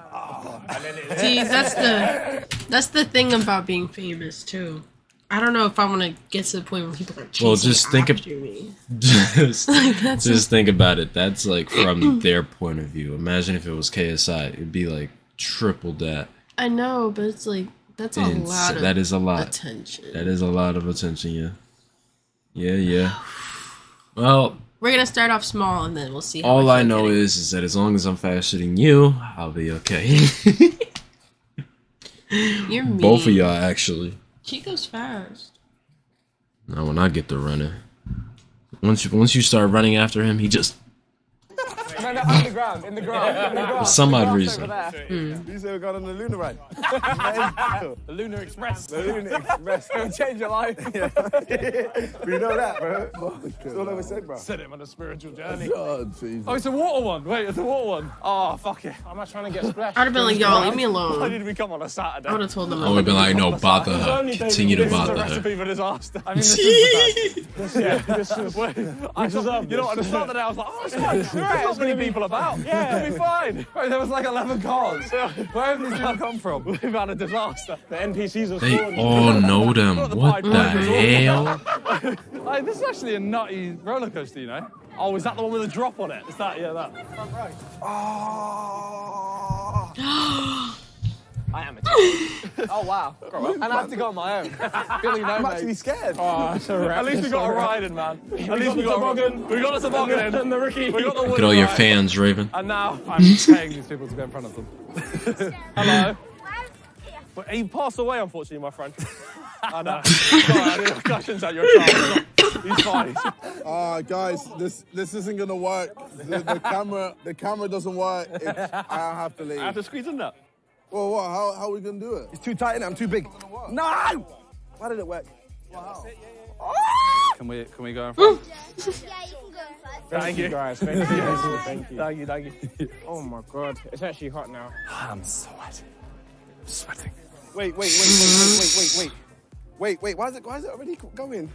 And then it... See, that's the thing about being famous too. I don't know if I want to get to the point where people are chasing me. Just think about it. That's like from their point of view. Imagine if it was KSI. It'd be like triple that. I know, but it's like That's a lot. That is a lot. Attention. That is a lot of attention. Yeah. Yeah. Yeah. Well, we're gonna start off small, and then we'll see. How all I know is that as long as I'm faster than you, I'll be okay. You're mean. Both of y'all, actually. She goes fast. Now, when I get to running, once you start running after him, he just. No, on the ground, in the ground, in the ground. For some odd reason. You say we got on the lunar ride. The lunar express. The lunar express. It'll change your life. Yeah. We know that, bro. That's all I ever said, bro. Set him on a spiritual journey. God, oh, it's a water one. Wait, it's a water one. Oh, fuck it. I'm not trying to get splashed. I'd have been like, y'all, leave me alone. Why did we come on a Saturday? I would have told them. I would have been like, no, bother her. Continue to bother her. This is a recipe for disaster. I mean, this is the best. This is way. I deserve. You know what? At the start of the day, I was like, oh, it's not many people about. Yeah, it'll be fine. Wait, there was like 11 cars. Where have these people come from? We've had a disaster. The NPCs are they all know them. What the hell? Like, this is actually a nutty roller coaster, you know? Oh, is that the one with a drop on it? Is that, yeah, that. Right. Oh. I am a teacher. Oh, wow. And I have to go on my own. Billy, no, I'm actually scared. Oh, that's a wreck. At least we got a riding, man. At least we got a toboggan. We got a toboggan and the Ricky. We got the Look at all your fans, Raven. And now I'm paying these people to go in front of them. Hello. But he passed away, unfortunately, my friend. I know. Sorry, I didn't have questions at your car. He's fine. Guys, this isn't going to work. The camera doesn't work. I have to leave. I have to squeeze in that. Well, what? How are we going to do it? It's too tight and I'm too big. No! Why did it work? Wow. Can we go in front? Yeah, you can go in front. Thank you, guys. Thank you. Thank you. Thank you, thank you. Oh, my God. It's actually hot now. I'm sweating. I'm sweating. Wait. Wait, why is it already going?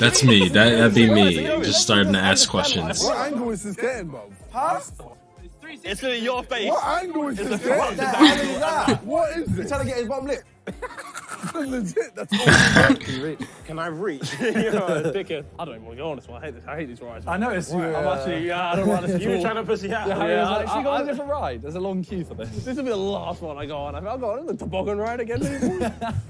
That's me. That'd be me. Just starting to ask questions. What angle is this getting, Bob? Huh? It's in your face. What angle is this? What the hell is that? What is this? He's trying to get his bum lip. Legit, that's all. Can I reach? You're a dickhead. I don't even want to go on this one. I hate this. I hate these rides. I noticed you. I'm actually. I don't want this. You were trying to pussy out. Yeah, I actually got on a different ride. There's a long queue for this. This will be the last one I go on. I'll go on the toboggan ride again.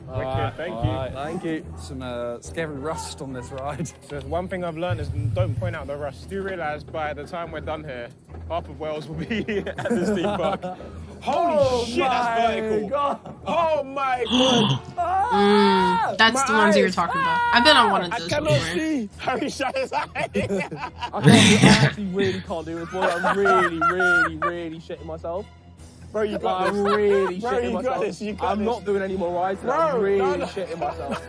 Right, thank you. Some scary rust on this ride. So one thing I've learned is don't point out the rust. Do you realise by the time we're done here, half of Wales will be at this theme park? Holy shit, that's vertical. God. Oh my God. That's the ones you were talking about. I've been on one of those before. I cannot see. Harry shut his eyes. I actually really can't do this, boy. I'm really shitting myself. Bro, you got this. I'm really shitting myself. I'm not doing any more rides. I'm really shitting myself.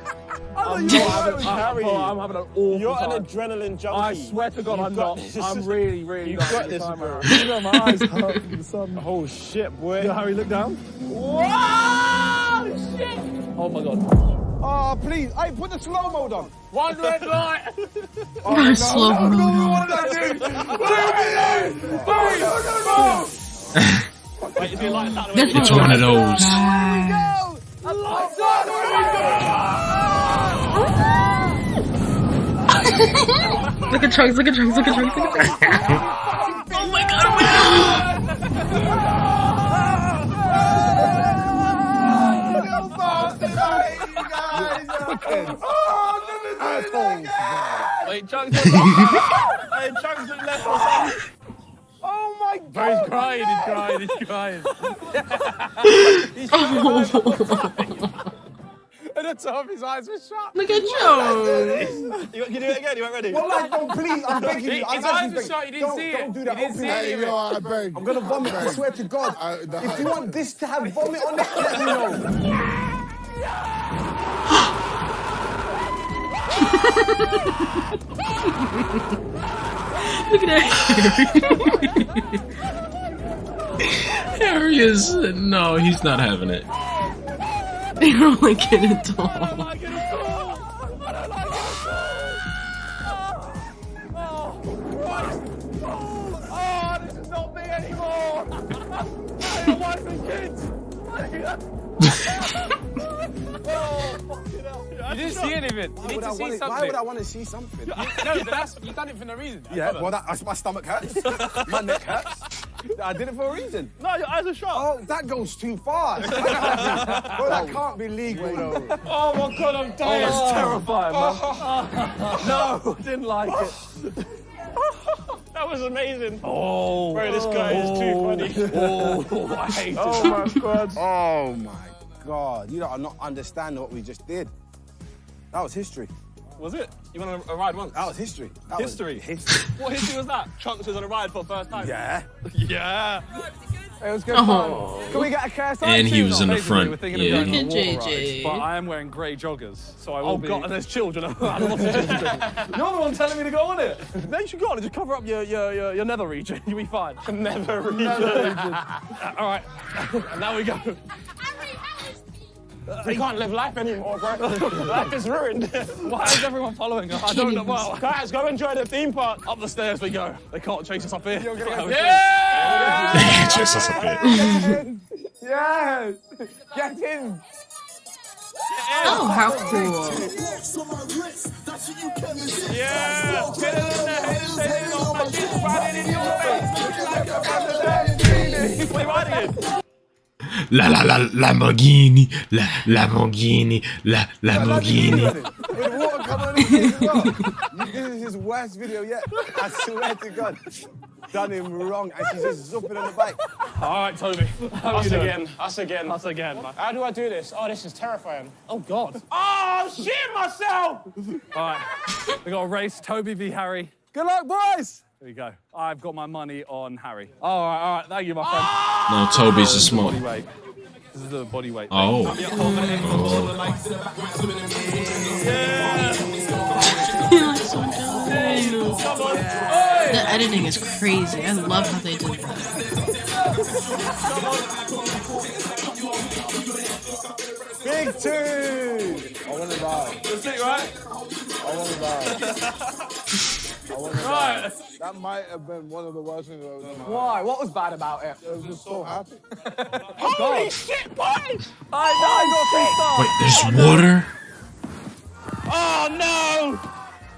I'm having an awful time. You're an adrenaline junkie. I swear to God, I'm not. I'm really not. You got this, bro. You know, my eyes hurt from the sun. Oh, shit, boy. Yo, Harry, look down. Whoa, shit. Oh, my God. Oh, please. Hey, put the slow mode on. One red light. Oh, no, slow mode. What do you mean? Wait, if you like that, it's one of those. There we go. A light on. Look at Trunks, look at Trunks. Oh my God, Wait, Trunks went left or something. Oh my God. Bro, he's crying. He's crying. And the top of his eyes were shut. Look at you. You can do it again. You weren't ready. Well, like, don't please. I'm begging you. His eyes were shut. You didn't see it. Don't do that. I'm going to vomit. I swear to God. If you want this to have vomit on it, let me know. Look at Harry. Harry is... No, he's not having it. They don't like it at all. I don't like it at all. Oh, Christ. Oh, this is not me anymore. My wife and kids. You didn't see anything. You need to see something. Why would I want to see something? No, but you've done it for no reason. Yeah, well, that's my stomach hurts. My neck hurts. I did it for a reason. No, your eyes are shut. Oh, that goes too far. Bro, that can't be legal, though. Oh, my God, I'm dying. Oh, that's terrifying, man. No, I didn't like it. That was amazing. Oh. Bro, this guy is too funny. Oh, I hate it. My God. Oh, my God. You don't understand what we just did. That was history. Was it? You went on a ride once? That was history. That was history. What history was that? Chunks was on a ride for the first time. Yeah. Yeah. It was good fun. Can we get a KSI? And he was in the front. Yeah. Look at JJ. But I am wearing grey joggers, so I will be... Oh, God, and there's children. I love children. You're the one telling me to go on it. Then you go on and just cover up your nether region. You'll be fine. Nether region. All right. And now we go. We can't live life anymore, bro. Life is ruined. Why is everyone following us? I don't know. Well, guys, go enjoy the theme park. Up the stairs we go. They can't chase us up here. Yeah! They can't chase us up here. Yes! Get in! Oh, how cool. Yeah! Get in the head. Keep riding in. Lamborghini, Lamborghini, Lamborghini. With water coming on his face as well. This is his worst video yet. I swear to God. Done him wrong. And she's just zipping on the bike. All right, Toby. Us again. Man. How do I do this? Oh, this is terrifying. Oh, God. Oh, shit myself. All right. We got a race. Toby v. Harry. Good luck, boys. There you go. I've got my money on Harry. Oh, all right, thank you, my friend. No, Toby's the smart. This is the body weight. Oh. The editing is crazy. I love how they did that. Big two! I want to die. That's it, right? I want to die. Right. That might have been one of the worst things I've ever done. Why? What was bad about it? I was just so happy. Holy shit, boys! I got 3 stars. Wait, there's water? Oh, no!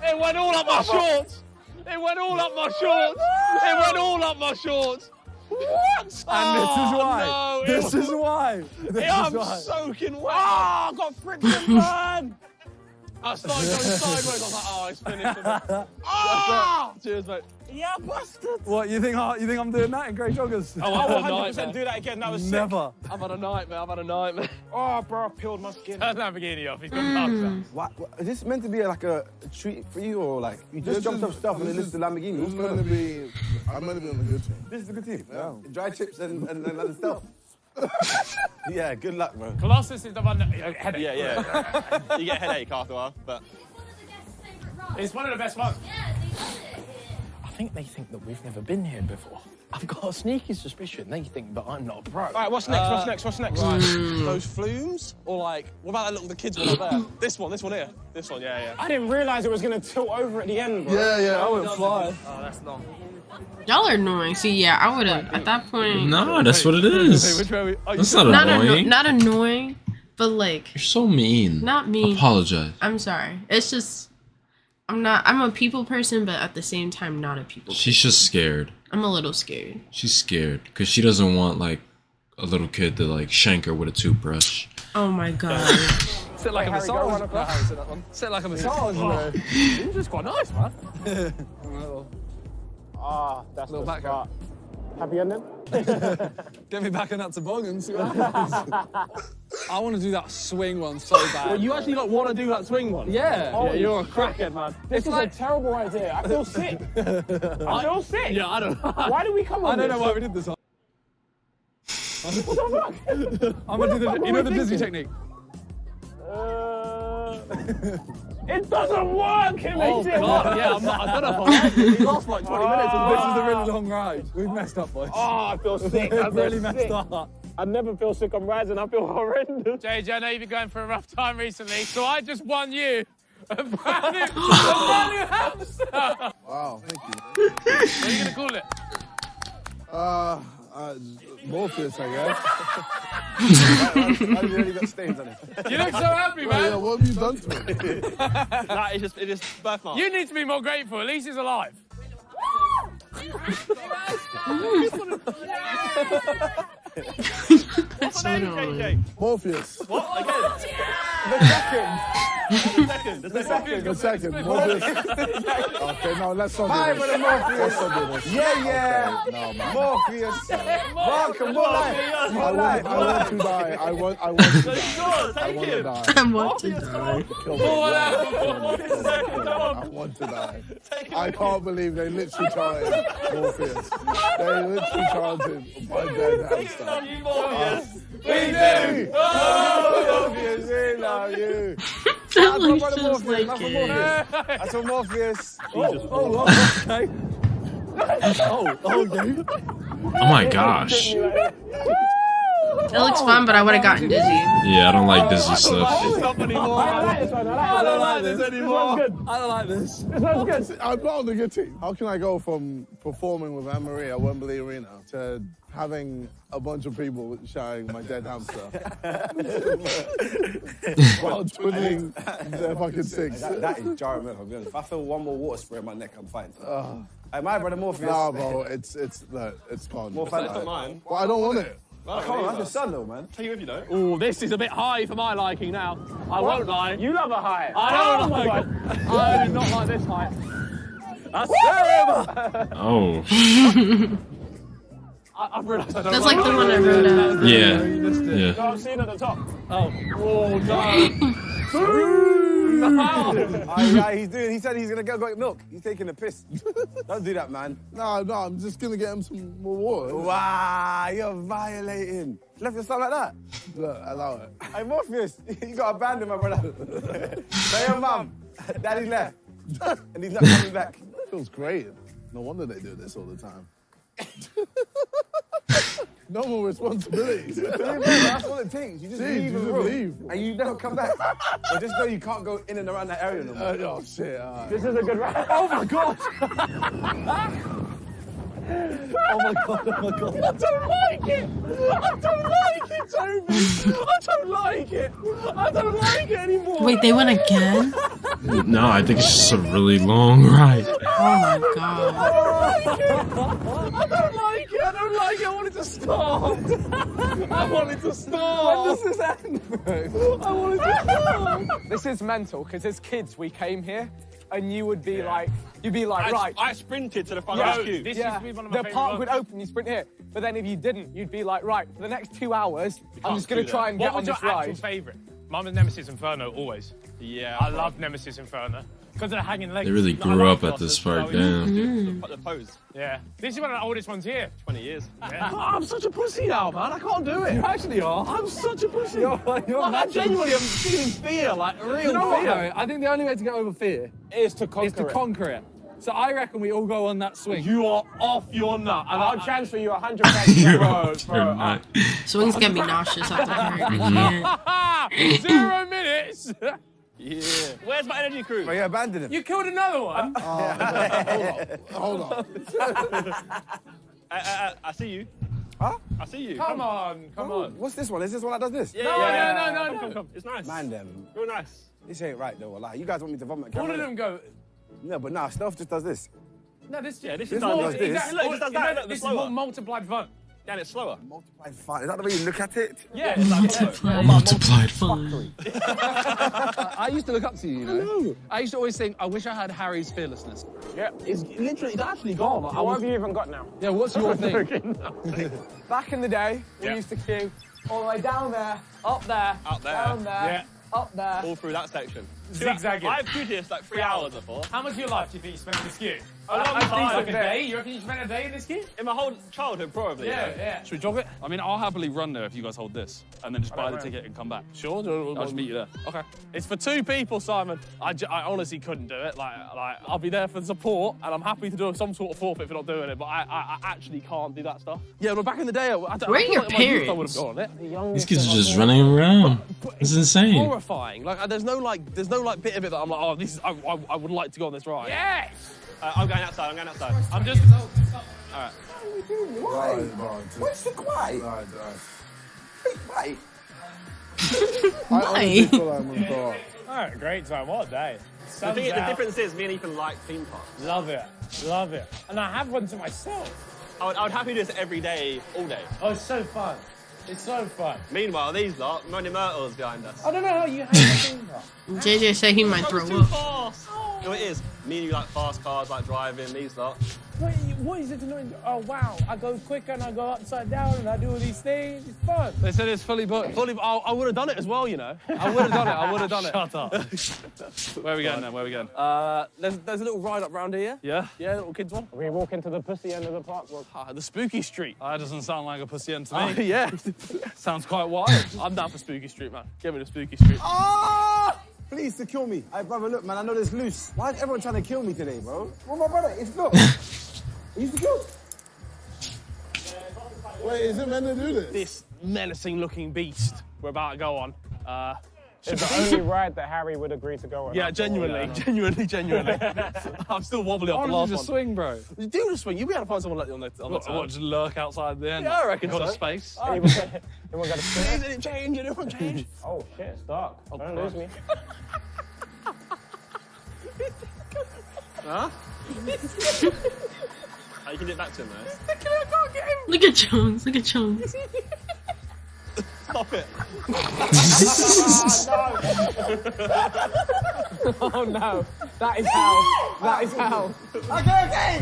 It went all up my shorts! It went all up my shorts! It went all up my shorts! What? And oh, this is why. No, this is why. I'm soaking wet. Oh, I got friction burn! I started going sideways. I was like, "Oh, it's finished." Oh! Cheers, mate. Yeah, bastard. What you think I'm doing that in grey joggers? Oh, I will 100% do that again. That was never. Sick. I've had a nightmare. Oh, bro, I peeled my skin. That's Lamborghini off. He's got what? Is this meant to be like a treat for you, or like you just jumped up stuff and then listen to Lamborghini? This is meant to be. I'm meant to be on the good team. This is the good team. Yeah. Dry chips and other stuff. Yeah, good luck, bro. Colossus is the one that headache. Yeah. You get a headache after a while, but it's one of the best ones. Yeah, they love it here. I think they think that we've never been here before. I've got a sneaky suspicion. They think that I'm not a pro. All right, what's next? Right. Those flumes, or like, what about that little kids one up there? This one, yeah. I didn't realise it was gonna tilt over at the end, bro. Yeah, I would fly. Oh, that's long. Y'all are annoying. See, yeah, I would have at that point. No, that's what it is. Wait, which way are we? Oh, that's not annoying. Not annoying, but like. You're so mean. Not mean. Apologize. I'm sorry. It's just, I'm a people person, but at the same time, not a people. She's just scared. I'm a little scared. She's scared because she doesn't want like a little kid to like shank her with a toothbrush. Oh my God. Sit like a massage. Sit like a massage. This is quite nice, man. Ah, that's the start. Happy ending? Get me back in that toboggan, see what happens. I want to do that swing one so bad. Well, you actually want to do that swing one? Yeah. Oh, yeah, you're a crackhead, man. This is like a terrible idea. I feel sick. Yeah, I don't know. Why did we come on this? I don't know why we did this. What the fuck? I'm going to do the, you know, the Disney technique. It doesn't work! It makes it work! Yeah, I don't know if I like it. We lost like 20 minutes and this is a really long ride. We've messed up, boys. Oh, I feel sick. I've really messed up. I never feel sick on rides and I feel horrendous. JJ, I know you've been going for a rough time recently, so I just won you a brand new hamster! Wow, thank you. What are you going to call it? Morpheus, I guess. I really got stains on it. You look so happy, man. Yeah, what have you done to me? Nah, it's just birthmark. You need to be more grateful. At least he's alive. What's going on? Morpheus. What? Again? The second. Morpheus. Okay, no, let's not do this. Morpheus. Yeah, yeah. Okay, no, man. Morpheus. Welcome, more life. I want to die. I want to die. I can't believe they literally chanted Morpheus. They literally chanted my dead hamster. Morpheus. We do. Oh, Morpheus, we love you. That's Morpheus. Oh, okay. Oh, my gosh. It looks fun, but I would have gotten dizzy. Yeah, I don't like dizzy stuff. I don't like this anymore. I don't like this. This one's good. I'm not on the good team. How can I go from performing with Anne-Marie at Wembley Arena to having a bunch of people shouting my dead hamster while twiddling their fucking sticks? That is jarring. If I feel one more water spray in my neck, I'm fine. Am I, brother Morpheus? Nah, bro, it's gone. Mine. Well, I don't want it. I can't. That's the sun, though, man. Take you if you don't. Oh, this is a bit high for my liking now. I won't lie. You love a high. I don't like it. I do not like this high. That's terrible. Oh. I've realised I don't. That's like the one I wrote out. Yeah. No, I've seen it at the top. Oh. Oh, no. He said he's going to go get milk. He's taking a piss. Don't do that, man. No, I'm just going to get him some more water. Wow, you're violating. Left yourself like that? Look, allow it. Hey, Morpheus, you got abandoned, my brother. Say your mum, daddy's left. And he's not coming back. Feels great. No wonder they do this all the time. No more responsibilities. That's all it takes. You just leave and leave. And you don't come back. Or just know you can't go in and around that area no more. Oh, shit. Right. This is a good round. Oh, my God. Oh, my God. I don't like it. I don't like it anymore. Wait, they went again? No, I think it's just a really long ride. Oh, my God. I don't like it. I wanted to stop. When does this end? I wanted to stop. This is mental, because as kids, we came here, and you would be like, right. I sprinted to the front of the queue. The park would open, you sprint here. But then if you didn't, you'd be like, right, for the next 2 hours, I'm just going to try and get on this ride. What was your favourite? Mine was Nemesis Inferno, always. Yeah. I love Nemesis Inferno. Because of the hanging legs. They really grew up at this park, damn. The pose. Yeah. This is one of the oldest ones here. 20 years. Yeah. I'm such a pussy now, man. I can't do it. You actually are. I'm such a pussy. I genuinely am feeling fear, like real fear. I think the only way to get over fear is to conquer it. So I reckon we all go on that swing. You are off your nut, and I'll transfer you 100 pounds. Bro. Swing's gonna be nauseous after here. 0 minutes. Yeah. Where's my energy crew? Well, you abandoned him. You killed another one. Hold on. I see you. Huh? I see you. Come on. What's this one? Is this one that does this? No. Come. It's nice. Man, them. Real nice. This ain't right, though. You guys want me to vomit? All of them go. No, but nah, Stealth just does this. No, this. Yeah, this is not this. Exactly. Look, this is more multiplied fun. And it's slower. Multiplied fun. Is that the way you look at it? Yeah. It's like multiplied fun. I used to look up to you, you know? I used to always think, I wish I had Harry's fearlessness. Yeah. It's actually gone. What have you even got now? Yeah, what's your thing? Back in the day, we used to queue all the way down there, up there, down there, up there. All through that section. Zigzagging. I've queued this like 3 hours before. How much of your life do you think you spent in this queue? A long time. You reckon you spent a day in this queue? In my whole childhood, probably. Yeah. Should we jog it? I mean, I'll happily run there if you guys hold this, and then just buy the ticket and come back. Sure. I'll just meet you there. Okay. It's for 2 people, Simon. I honestly couldn't do it. Like I'll be there for the support, and I'm happy to do some sort of forfeit if you're not doing it. But I actually can't do that stuff. Yeah, but back in the day, where are your parents? These kids are just running around. It's insane. Horrifying. Like there's no bit of it that I'm like, oh, this is. I would like to go on this ride. Yes. I'm going outside. I'm just... All right. What are we doing? Why? Where's the guy? Why? All right, great time. What a day. The difference is, me and Ethan like theme parks. Love it. Love it. And I have one to myself. I would happily do this every day, all day. Oh, it's so fun. It's so fun. Meanwhile, these lot, Monty Myrtle's behind us. I don't know how you hang the JJ said he might throw up. Oh. No, it is. Me and you like fast cars, like driving, these lot. What is it to know? Oh, wow. I go quicker and I go upside down and I do all these things. It's fun. They said it's fully booked. I would have done it as well, you know. I would have done it. Shut up. Where are we going now? Where are we going? There's a little ride up round here. Yeah? Yeah, little kids one. We walk into the pussy end of the park. The spooky street. That doesn't sound like a pussy end to me. Oh, yeah. Sounds quite wild. I'm down for spooky street, man. Give me the spooky street. Oh! Please to kill me. Hey, brother, look, man, I know this loose. Why is everyone trying to kill me today, bro? Well, my brother, it's look. He's good. Wait, is it meant to do this? This menacing-looking beast we're about to go on. It's the only ride that Harry would agree to go on. Yeah, genuinely. I'm still wobbly off the last one. Just swing, bro. You do the swing. You'll be able to find someone like you on the time. What, just lurk outside the end? Yeah, I reckon so. Space. Oh. Anyone got a space? Did it change? Oh, shit, it's dark. Oh, don't lose me. Huh? You can do it back to him, though. I can't get him. Look at Jones. Look at Jones. Stop it. Oh, no. Oh, no. That is how. Okay.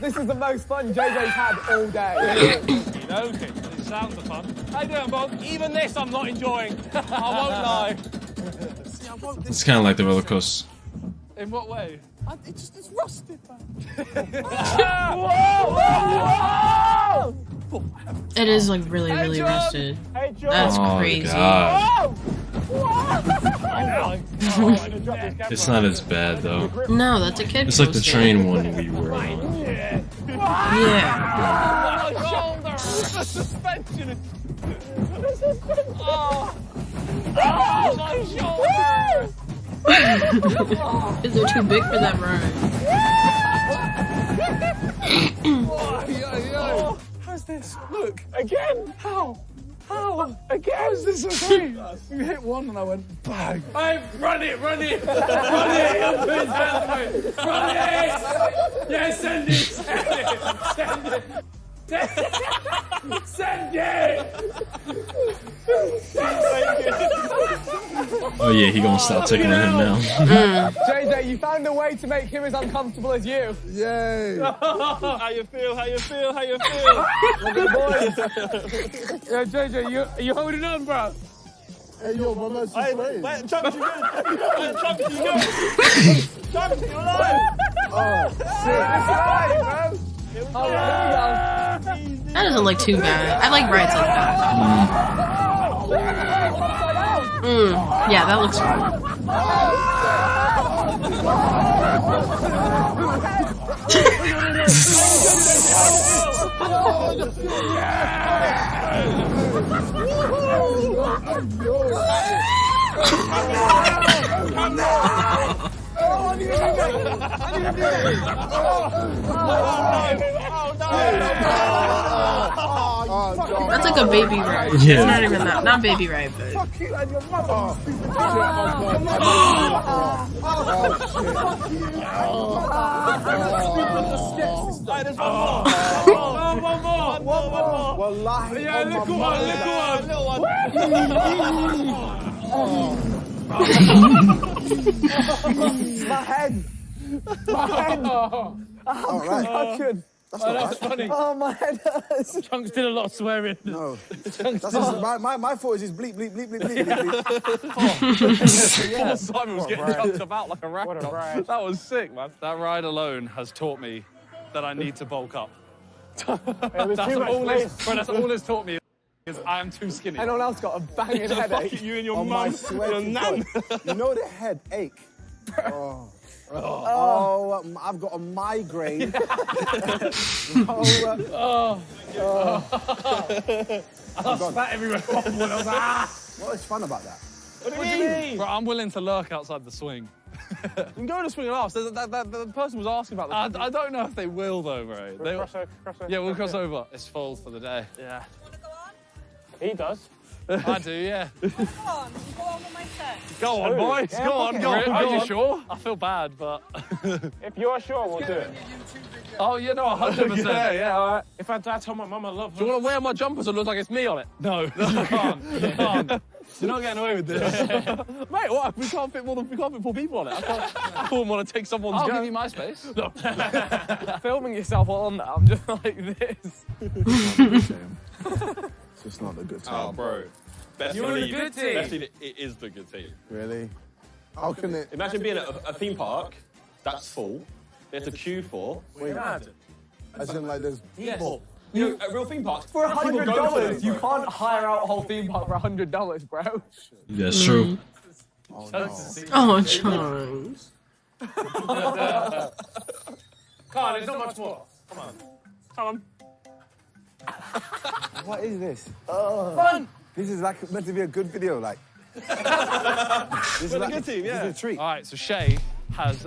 This is the most fun JJ's had all day. Okay. It sounds fun. How you doing, Bob? Even this I'm not enjoying. I won't lie. It's kind of like the roller coaster. In what way? It's rusted, man. Whoa! It is like really rusted. Hey, that's crazy. God. It's not as bad though. No, that's a kid. It's like the train one we were on. Yeah. The suspension. Oh, my shoulder. Is they're too big for that ride. How's this? Look again. How? Again? How is this okay? You hit one and I went bang. I run it, I'm putting it out. Run it. Yeah, send it. Oh yeah, he gonna start tickling him now. JJ, you found a way to make him as uncomfortable as you. Yay! Oh, how you feel? Good boys. Yeah, JJ, you holding on, bro? Hey, yo, my man's just playing. Wait, Chubbs, you good? Chubbs, you alive? Oh, shit. It's alive, bro. That doesn't look too bad. I like rides like that. Yeah, that looks fun. That's like a baby ride. Yeah. It's not even that. Not baby ride, but. Fuck you and your mother. My head. Oh, God. That's funny. Oh, my head hurts. Chunks did a lot of swearing. No. My fault is just bleep. Oh. Yeah. Simon was getting chunked about like a rat. What a ride. That was sick, man. That ride alone has taught me that I need to bulk up. That's all it's taught me. Because I am too skinny. Anyone else got a banging headache? You and your mum, your nan. You know the headache? Oh, I've got a migraine. I spat everywhere. What is fun about that? What do you mean? Bro, I'm willing to lurk outside the swing. You can go to swing and ask. The person was asking about that. I don't know if they will, though, bro. We'll cross over. It's full for the day. Yeah. He does. I do, yeah. Come on, go on with my set. Go on, boys. Yeah, go on. Are you sure? I feel bad, but... If you are sure, we'll do it. Oh, yeah, no, 100%. yeah, all right. If I die, tell my mum I love her. Do you want to wear my jumper so it looks like it's me on it? No. You can't. You can't. You're not getting away with this. Mate, what? We can't fit four people on it. I wouldn't want to take someone's gun. I'll give you my space. No. Filming yourself on that, I'm just like this. It's just not a good time. Oh, bro. Best You're the good team. Best it is the good team. Really? How can it... Imagine being at a theme park that's full. There's a queue for... Wait, as in like there's people. You know, at real theme parks, for $100, you can't hire out a whole theme park for $100, bro. That's true. Oh, no. Oh, Charles. Come on, there's not much more. Come on. Come on. What is this? Oh. Fun! This is like meant to be a good video, like. This is a treat. All right, so Shay has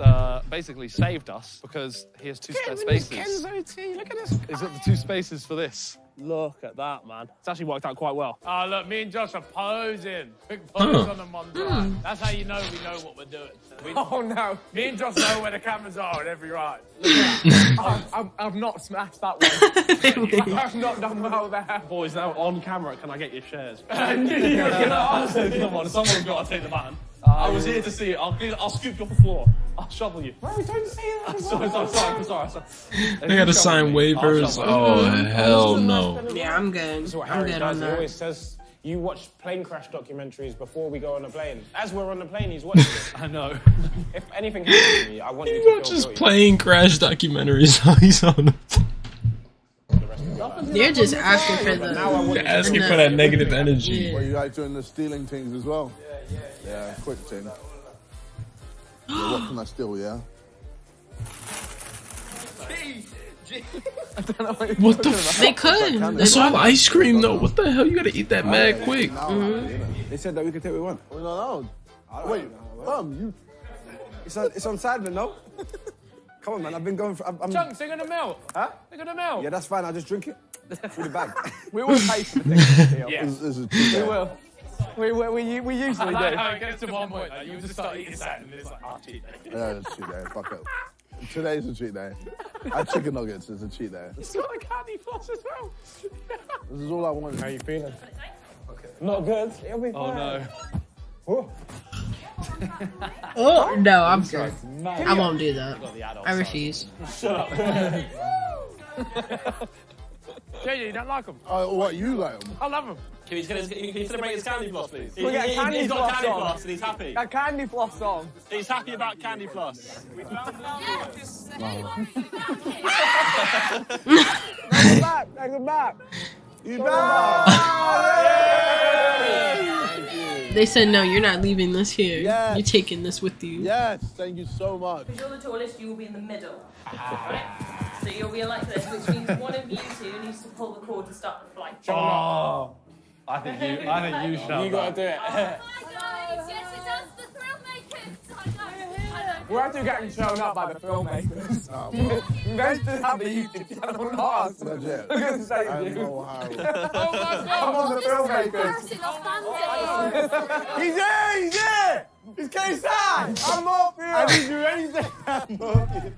basically saved us because he has two spare spaces. Kenzo T, look at this. He's got the two spaces for this. Look at that, man. It's actually worked out quite well. Oh, look, me and Josh are posing. Big pose on the Monday. That's how you know we know what we're doing. Oh, no. Me and Josh know where the cameras are on every ride. Look at that. I've not smashed that one. I've not done well there. Boys, now on camera, can I get your shares? I knew you were going to answer. Someone's got to take the baton. I was here to see it. I'll scoop you off the floor. I'll shovel you. Bro, don't say that. I'm sorry. They gotta sign waivers. Oh, hell no. Yeah, I'm good. This is what Harry does. He always says, you watch plane crash documentaries before we go on a plane. As we're on the plane, he's watching it. I know. If anything happens to me, I want you to watch just plane crash documentaries while he's on the plane. They're just asking for the... They're asking for that negative energy. Well, you like doing the stealing things as well. Yeah, quick thing. Yeah, what can I steal, yeah? I don't know what the fuck? They could. It's all ice cream, though. What the hell? You gotta eat that mad quick. No, they said that we could take what we want. We're not allowed. Wait, you... It's on Sidemen, no? Come on, man. I've been going for... Chunks, they're gonna melt. Huh? They're gonna melt. Yeah, that's fine. I'll just drink it. Through the bag. We will pay for the thing. Yeah. We will. We usually do. It gets to one point, like, you just start eating that and it's like, oh, cheat day. Yeah, it's a cheat day, fuck it. Today's a cheat day. I had chicken nuggets, it's a cheat day. It's got a candy floss as well. This is all I wanted. How are you feeling? Okay. Not good. It'll be fine. Oh, no. Oh, no, I'm good. I won't do that. I refuse. Shut up. JJ, you don't like them? Oh, what, you like them? I love them. Can he celebrate his candy floss, please? He's got candy floss and he's happy. A candy floss on. He's happy about candy floss. Hang back. You back. They said, no, you're not leaving this here. Yes. You're taking this with you. Yes, thank you so much. Because you're the tallest, you will be in the middle. So you'll be like this, which means one of you two needs to pull the cord to start the flight. Oh, I think you shall. You gotta do it. Oh my God! Yes, it does. The filmmakers. I know. We're actually getting shown up by the filmmakers. Most of the YouTube channel, not us. Legit. Look at the state of you. Oh my God! I'm on the filmmakers. Oh, he's here. He's KSI. I'm up here. I need you anything. I'm up here.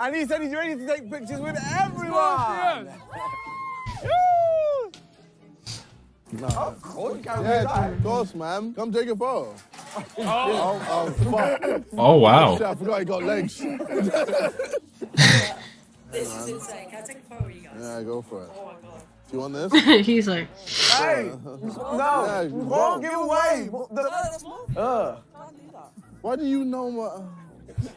And he said he's ready to take pictures with everyone! No. Of course, yeah, of course, man. Come take a photo. Oh, fuck. Oh, wow. I forgot he got legs. This is insane. Can I take a photo of you guys? Yeah, go for it. Oh, my God. Do you want this? He's like... Hey! No! Don't give away! Why do you know what...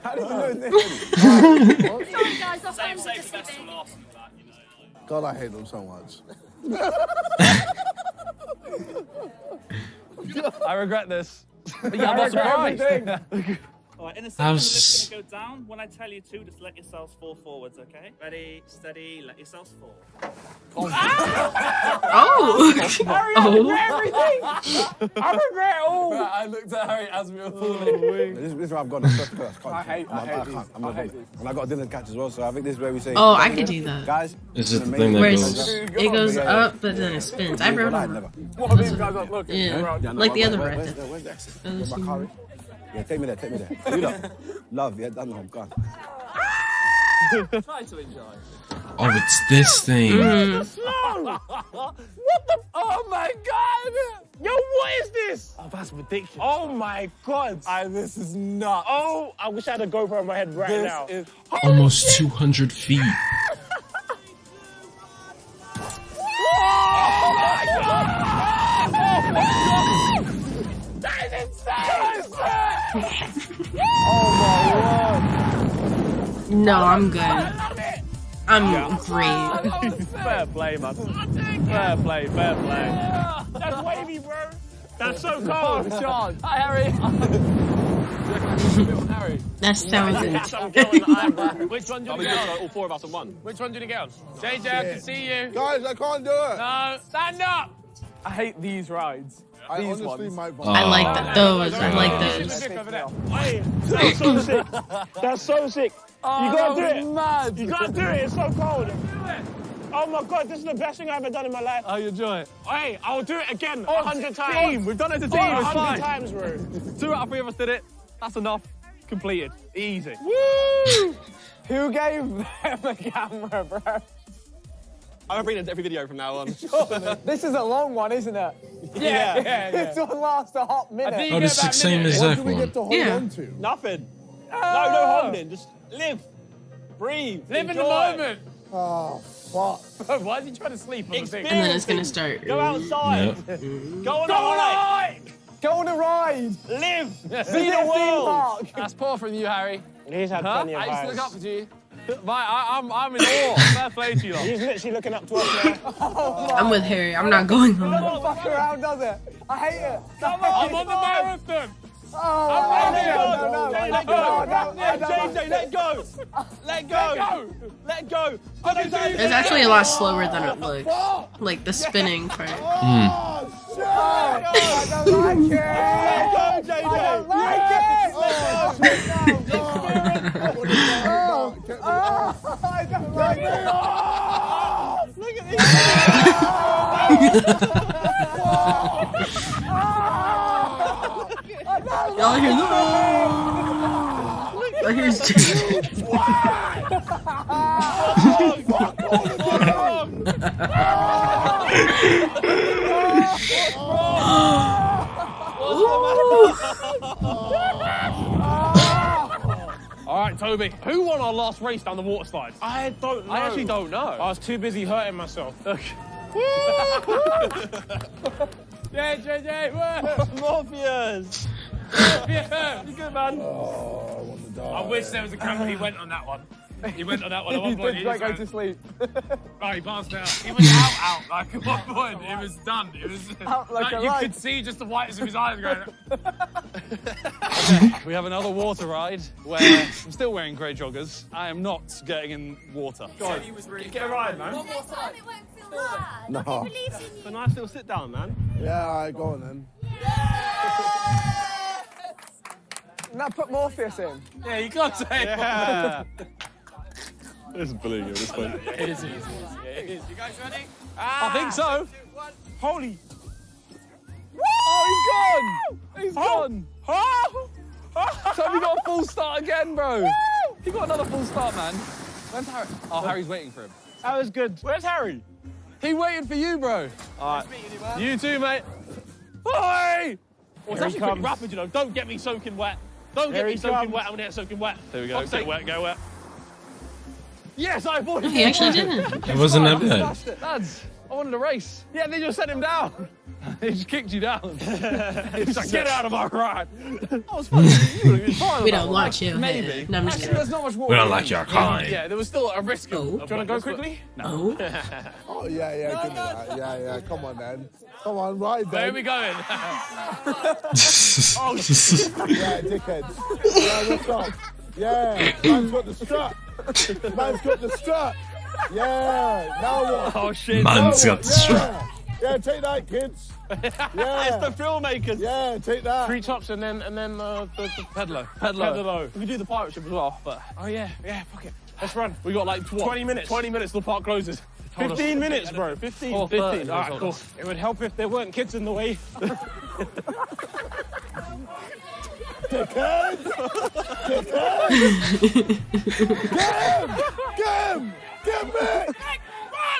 How did you know this? Sorry guys, I'll find what just happened. God, I hate them so much. I regret this. I regret everything. All right, in a second, the lift's gonna go down. When I tell you to, just let yourselves fall forwards, okay? Ready, steady, let yourselves fall. Oh! I remember everything! I remember it all! I looked at Harry as we were falling. This is where I've got the stuff first. I hate these. And I've got a dinner catch as well, so I think this is where we say... Oh, I could do that. Guys, it's just the thing that goes... It goes up, but then it spins. I wrote on... Yeah, like the other one. Where's the exit? Where's my car? Yeah, take me there, take me there. You love, love, yeah, that's not gone. Try to enjoy. Oh, it's this thing. What the? Oh my God! Yo, what is this? Oh, that's ridiculous. Oh my God! This is nuts. Oh, I wish I had a GoPro in my head right now. Is... Almost 200 feet. Oh my God! Oh my God! That is insane! Oh my God! No, I'm good. I'm great. Fair play, man. Fair play, fair play. That's wavy, bro. That's so cold, Sean. Hi, Harry. That sounds good. Which one do you get on? All four of us on one. Which one do you get on? JJ, I can see you. Guys, I can't do it. No, stand up. I hate these rides. I like that. Those. I like those. That's so sick. That's so sick. You gotta do it. Mad. You gotta do it. It's so cold. Oh my God, this is the best thing I've ever done in my life. Oh, you enjoy it. Hey, I'll do it again. 100 times. We've done it to team. 100 times, bro. 2 out of 3 of us did it. That's enough. Completed. Easy. Woo! Who gave them a camera, bro? I'm bringing it to every video from now on. This is a long one, isn't it? Yeah. This one lasts a hot minute. Oh, this is the same exact one. What do we get to hold on to? Nothing. No, no holding. Just live, breathe, live in the moment. Oh, fuck. Why is he trying to sleep on the thing? And then it's going to start. Go outside. Go on a ride. Live. See the world. That's poor from you, Harry. He's had plenty of I used to look up to you. Right, I'm in awe. Fair play to you. He's literally looking up to us now. I'm with Harry. I'm not going home. No fuck around, does it? I hate it. Come on, I'm on the marathon. JJ, let go. Let go. Let go. It's actually a lot slower than it looks. Like the spinning part. Oh, shit. I don't like it. Let go, JJ. I don't like it. Let go. Oh, I don't like it. Oh, look at this. Y'all hear the I hear two. All right, Toby, who won our last race down the water slides? I don't know. I actually don't know. I was too busy hurting myself. Okay. Yeah, JJ, Morpheus. Yeah, you good, man? Oh, what the dog. I wish there was a camera. He went on that one. He went on that one. He did not go to sleep. Right, he passed out. He was out. Like, at one point, it was done. It was like you could see just the whites of his eyes going. Okay, we have another water ride where I'm still wearing grey joggers. I am not getting in water. God, he was really get a ride, man. One more time. It won't feel hard. No. I believe in you. It's a nice little sit down, man. Yeah, all right, go on then. Yeah! Now put Morpheus in. Yeah, you got to. Yeah. It's bleeding at this point. It is easy. It is. You guys ready? I think so. 1, 2, 1. Holy. Woo! Oh, he's gone. He's gone. Oh. So we got a full start again, bro. He got another full start, man. Where's Harry? Oh, Harry's waiting for him. That was good. Where's Harry? He waited for you, bro. All right. You too, mate. Hi. Oh, it's actually pretty rapid, you know. Don't get me soaking wet. Don't get me soaking wet. I'm here soaking wet. There we go. Get wet, go wet. Yes, I avoided it. He actually didn't. It wasn't that bad. I wanted a race. Yeah, they just set him down. They just kicked you down. It's like, get out of our ride. That was fun. We don't like you. Maybe. No, actually, there's not much water. We don't like your kind. Yeah, there was still a risk. Oh. Do you want to go quickly? No. Oh, yeah, yeah. No, give me that. Yeah, yeah. Come on, then. Come on, ride then. Where are we going? Oh, shit. Yeah, dickhead. Yeah, man's got the strut. Man's got the strut. Yeah, now what? Oh, shit. Man's got the strut. Yeah, take that, kids. Yeah. It's the filmmakers. Yeah, take that. Three tops and then the peddler. Peddler. We could do the pirate ship as well, but... Oh, yeah. Yeah, fuck it. Let's run. We got like, what? 20 minutes. 20 minutes till the park closes. 15 minutes, bro. 15. Oh, 15. All right, cool. It would help if there weren't kids in the way. Dickhead! Dickhead! Get him! Get me!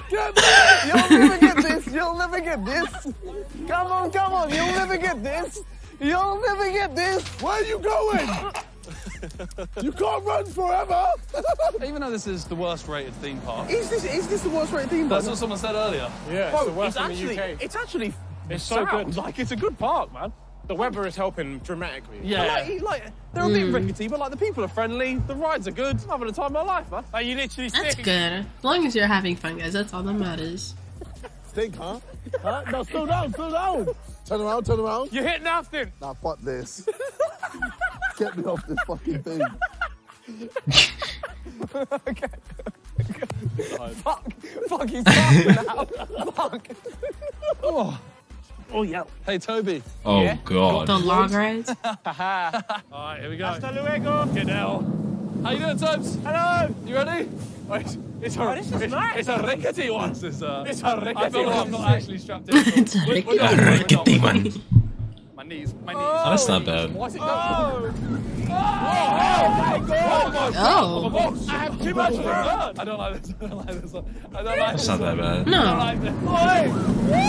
Get me! You'll never get this! Come on! You'll never get this! Where are you going? You can't run forever! Even though this is the worst rated theme park. Is this the worst rated theme park? That's what someone said earlier. Yeah, it's the worst in the UK. It's so good. Like, it's a good park, man. The weather is helping dramatically. Yeah. Like they're a bit rickety, but like the people are friendly, the rides are good. I'm having a time of my life, man. Like, you literally think. That's good. As long as you're having fun, guys, that's all that matters. Think, huh? No, slow down. Turn around. You hit nothing. Nah, fuck this. Get me off this fucking thing. Okay. Fuck, he's laughing now. Fuck. Oh. Oh, yeah. Hey, Toby. Oh, yeah? God. The log rides? All right, here we go. Hasta luego. Get down. How you doing, Tobes? Hello. You ready? Wait, it's a rickety one. It's a rickety one. I feel like I'm not actually strapped in. It's a rickety one. My knees. Oh, that's not bad. Why is it not? Oh my God. Oh. I have too much blood. I don't like this. That's not that bad. No. I don't like this.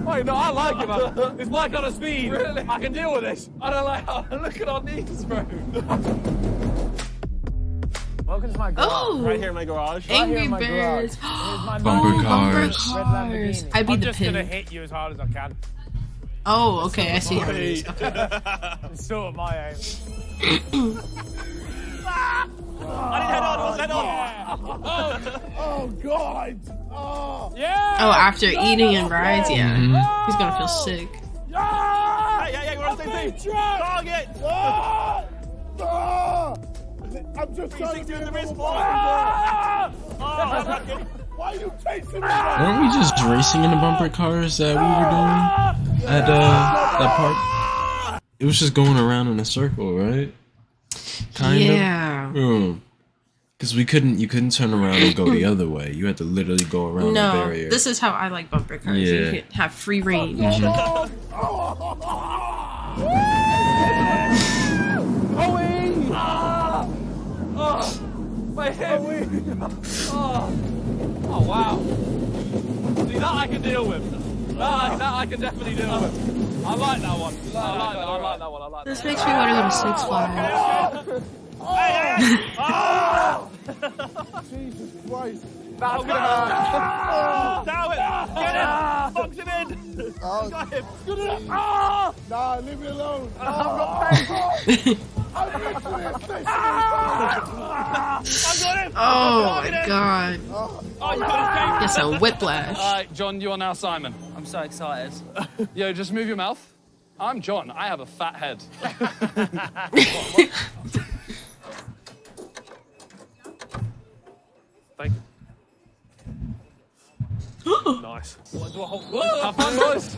Wait, no, I like it, man. It's my kind of speed. Really? I can deal with this. I don't like how... Look at our knees, bro. Welcome to my garage. Oh. Right here in my garage. Angry Bears. Bumper cars. I beat the pin. I'm just going to hit you as hard as I can. Oh, okay, I see how it is. It's still at my aim. I didn't head on. Oh, God. Yeah. Oh, after eating and rides, yeah. Mm-hmm. He's gonna feel sick. Yeah, we're on the same thing. Target! I'm just trying to in the wrist. Why are you chasing me? Weren't we just racing in the bumper cars that we were doing at that park? It was just going around in a circle, right? Kind of. Yeah. Mm. Because you couldn't turn around and go the other way. You had to literally go around the barrier. This is how I like bumper cars. Yeah. You have free range. My head. Oh, wow. See, that I can deal with. That I can definitely deal with. I like that one. I like that one. This makes me want to go to Six Flags. Okay. Oh! Jesus Christ. That's good. Down it! Get it! Box it in! Got him! Nah, leave me alone! I'm not paying! I'm literally a station! I got him! Oh my God. Oh, you got escape! It's a whiplash. Alright, John, you are now Simon. I'm so excited. Yo, just move your mouth. I'm John. I have a fat head. What? Thank you. Nice. What do I hold? Have fun, boys.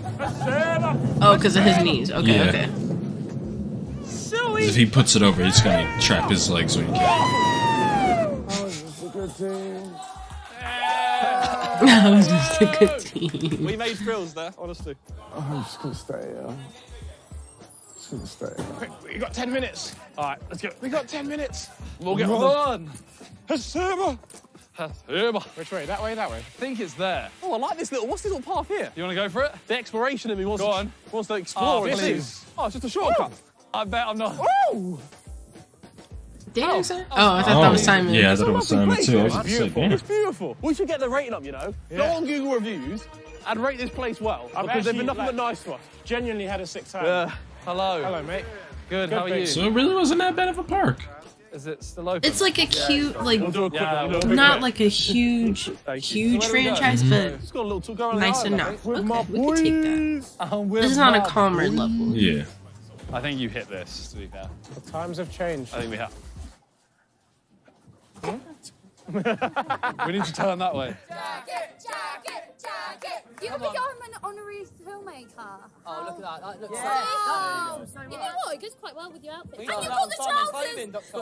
Oh, because of his knees. Okay, yeah. Okay. Silly. If he puts it over, he's going to trap his legs when he can. Oh, this is a good team. That was just a good team. We made thrills there, honestly. Oh, I'm just going to stay here. Quick, we got 10 minutes. All right, let's go. We got 10 minutes. We'll get on. Which way? That way. I think it's there. Oh, I like this little. What's this little path here? You want to go for it? The exploration in me wants to explore. Oh, it's just a shortcut. I bet I'm not. Oh! Daniel, sir? Oh, I thought that was Simon. Yeah, I thought it was Simon too. It's beautiful. It's beautiful. We should get the rating up, you know. Yeah. Go on Google reviews and rate this place well, because they've been nothing but nice to us. Genuinely had a 6 hand. Hello. Hello, mate. Good, how are you? So it really wasn't that bad of a park. Is it still open? It's like a cute, like, not like a huge, huge franchise, but nice enough. Okay, we could take that. This is on a calmer level. Yeah. I think you hit this, to be fair. The times have changed. I think we have. We need to turn that way. Jacket. You could become an honorary filmmaker. Oh, look at that. That looks so nice. You know what? It goes quite well with your outfit. And you've got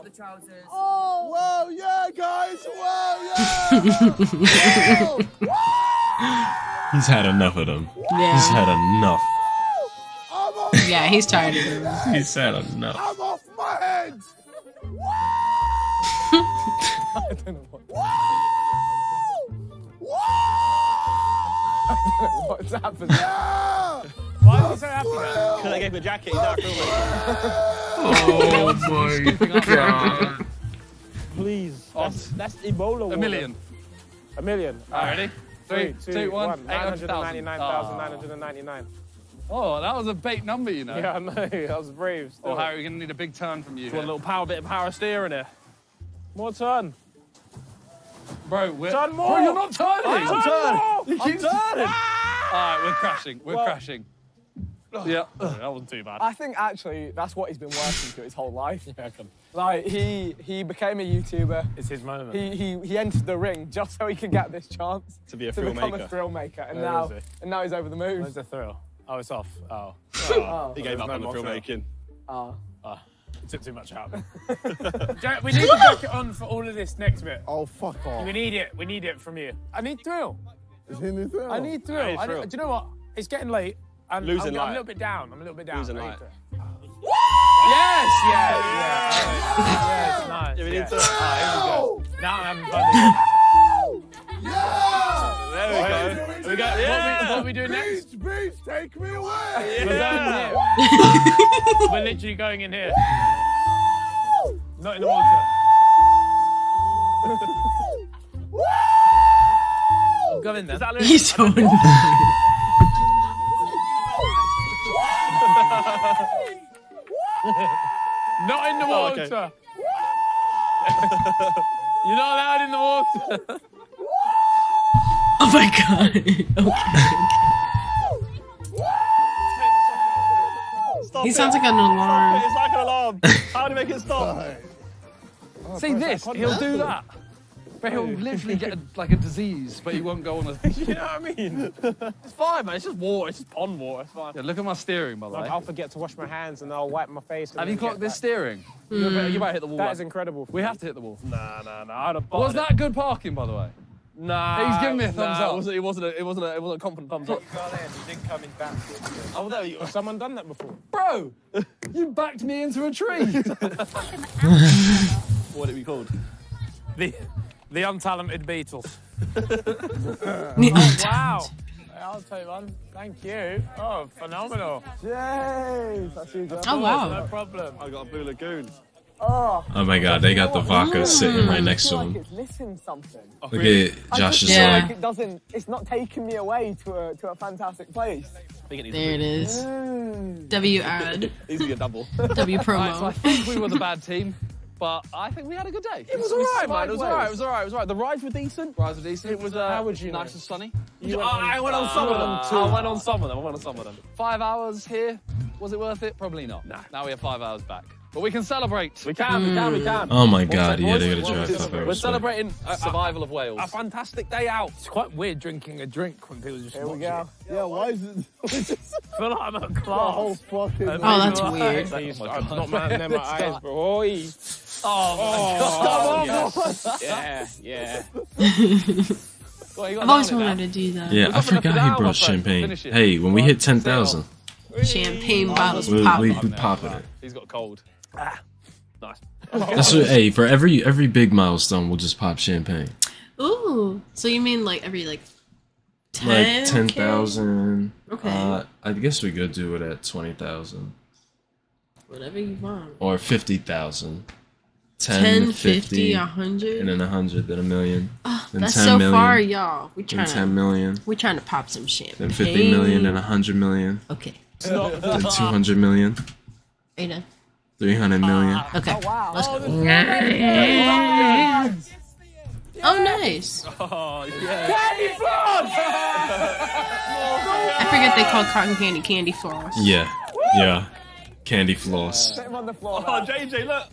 the trousers. Oh, whoa, yeah, guys. Whoa, yeah. He's had enough of them. Yeah. He's had enough. Yeah, he's tired of them. He's had enough. I'm off my head. I don't know what's happened. Yeah! Why was it so happy? Because I gave the jacket after a week. Oh my god. Please. That's Ebola. $1 million. $1 million. Alright, ready? 3, 2, 1. 899,999. Oh, that was a big number, you know. Yeah, I know. That was brave. Still. Oh, Harry, we're going to need a big turn from you. Want a little bit of power steer in here. More turn. Bro, we're... Turn more! Bro, you're not turning! I'm turning! Ah! All right, we're crashing. We're crashing. Yeah. That wasn't too bad. I think, actually, that's what he's been working to his whole life. Yeah, like, he became a YouTuber. It's his moment. He entered the ring just so he could get this chance to be a thrill maker. To become a thrill maker. And now he's over the moon. Where's the thrill? Oh, it's off. Oh. He gave up on the filmmaking. Oh. It took too much out. We need to jacket on for all of this next bit. Oh, fuck off. We need it. We need it from you. I need thrill. I need thrill. I need thrill. Do you know what? It's getting late. I'm a little bit down. Losing light. Yes. Nice. Yeah, we need thrill. Oh, here we go. Now I'm having fun. There we go. What are we doing next? Beach, take me away! Yeah. We're literally going in here. Woo! Not in the water. Woo! I'm going there. He's so annoying. Not in the water. You're not allowed in the water. Oh my god. Okay. He sounds like an alarm. It's like an alarm. How do you make it stop? See this? He'll do that. But he'll literally get like a disease, but he won't go on a... You know what I mean? It's fine, man. It's just water. It's just pond water. It's fine. Yeah, look at my steering, by the way. I'll forget to wash my hands and I'll wipe my face. Have you clocked this steering? You might hit the wall. That is incredible. We have to hit the wall. Nah. Was that good parking, by the way? Nah. He's giving me a thumbs up. It wasn't a confident thumbs up. You didn't come in back. Oh, there you go. Someone done that before. Bro, you backed me into a tree. What did we called? The untalented Beatles. Oh, wow. I'll take one. Thank you. Oh, phenomenal. Jeez. That's you guys. Oh, wow. No problem. I got a Blue Lagoon. Oh my god, they got the vodka sitting right next to him. Look at Josh's like, it doesn't, it's not taking me away to a fantastic place. There it is. W ad. Easy a double. W promo. Right, so I think we were the bad team, but I think we had a good day. It was alright, man. It was alright. The rides were decent. It was nice and sunny. I went on some of them too. I went on some of them. 5 hours here. Was it worth it? Probably not. Nah. Now we have 5 hours back. But we can celebrate. We can. Oh my god, yeah, they gotta drive 5 hours. We're celebrating survival of Wales. A fantastic day out. It's quite weird drinking a drink when people just watch it. Yeah, why is it? I feel like I'm at class. Oh, that's weird. I'm not mad in my eyes, bro. Oh, stop. Yeah. I've always wanted to do that. Yeah, I forgot he brought champagne. Hey, when we hit 10,000. Champagne bottles popping it. He's got cold. Ah, nice. That's what, hey, for every big milestone, we'll just pop champagne. Ooh, so you mean like every like 10? Like 10,000. Okay. I guess we could do it at 20,000. Whatever you want. Or 50,000. 10, 50, 100, and then 100, then 1 million. Oh, then that's 10 so million, far, y'all. We trying 10 million. We trying to pop some shit. Then 50 million, then 100 million. Okay. Then 200 million. 300 million. Okay. Oh, wow. Let's go. Oh, nice. Oh, yeah. Candy floss. I forget they called cotton candy candy floss. Yeah. Yeah. Candy floss. Put him on the floor. Oh, JJ, look.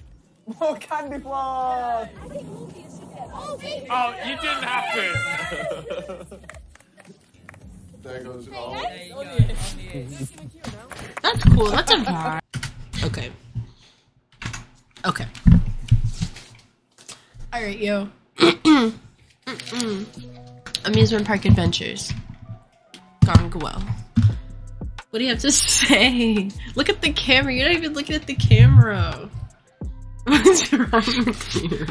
More candy floss! Oh, you didn't have to! There goes it all. That's cool, that's a vibe. Okay. Okay. Alright, yo. Amusement Park Adventures. Gone well. What do you have to say? Look at the camera, you're not even looking at the camera. What's wrong with you?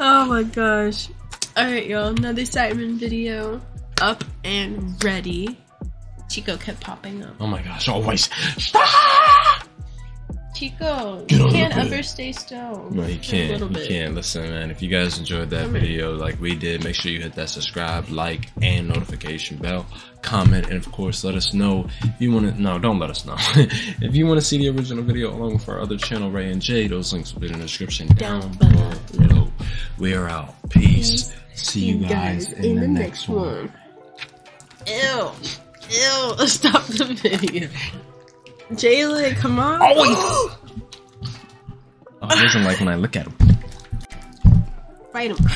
Oh my gosh. Alright, y'all. Another Sidemen video up and ready. Chico kept popping up. Oh my gosh, always. Stop! Chico, you can't ever stay still. No, you can't. You can't. Listen, man, if you guys enjoyed that video like we did, make sure you hit that subscribe, like, and notification bell. Comment, and of course let us know if you want to don't let us know if you want to see the original video along with our other channel Ray and Jay. Those links will be in the description down below. We are out. Peace. See you guys in the next one. Ew, stop the video, Jaelin, come on. Oh, he doesn't like when I look at him. Fight him.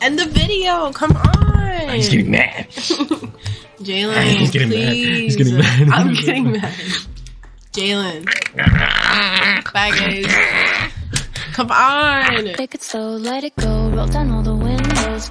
End the video, come on. He's getting mad. Jaelin, he's getting mad. He's getting mad. I'm getting mad. Jaelin. Bye, guys. Come on. Take it slow, let it go. Roll down all the windows.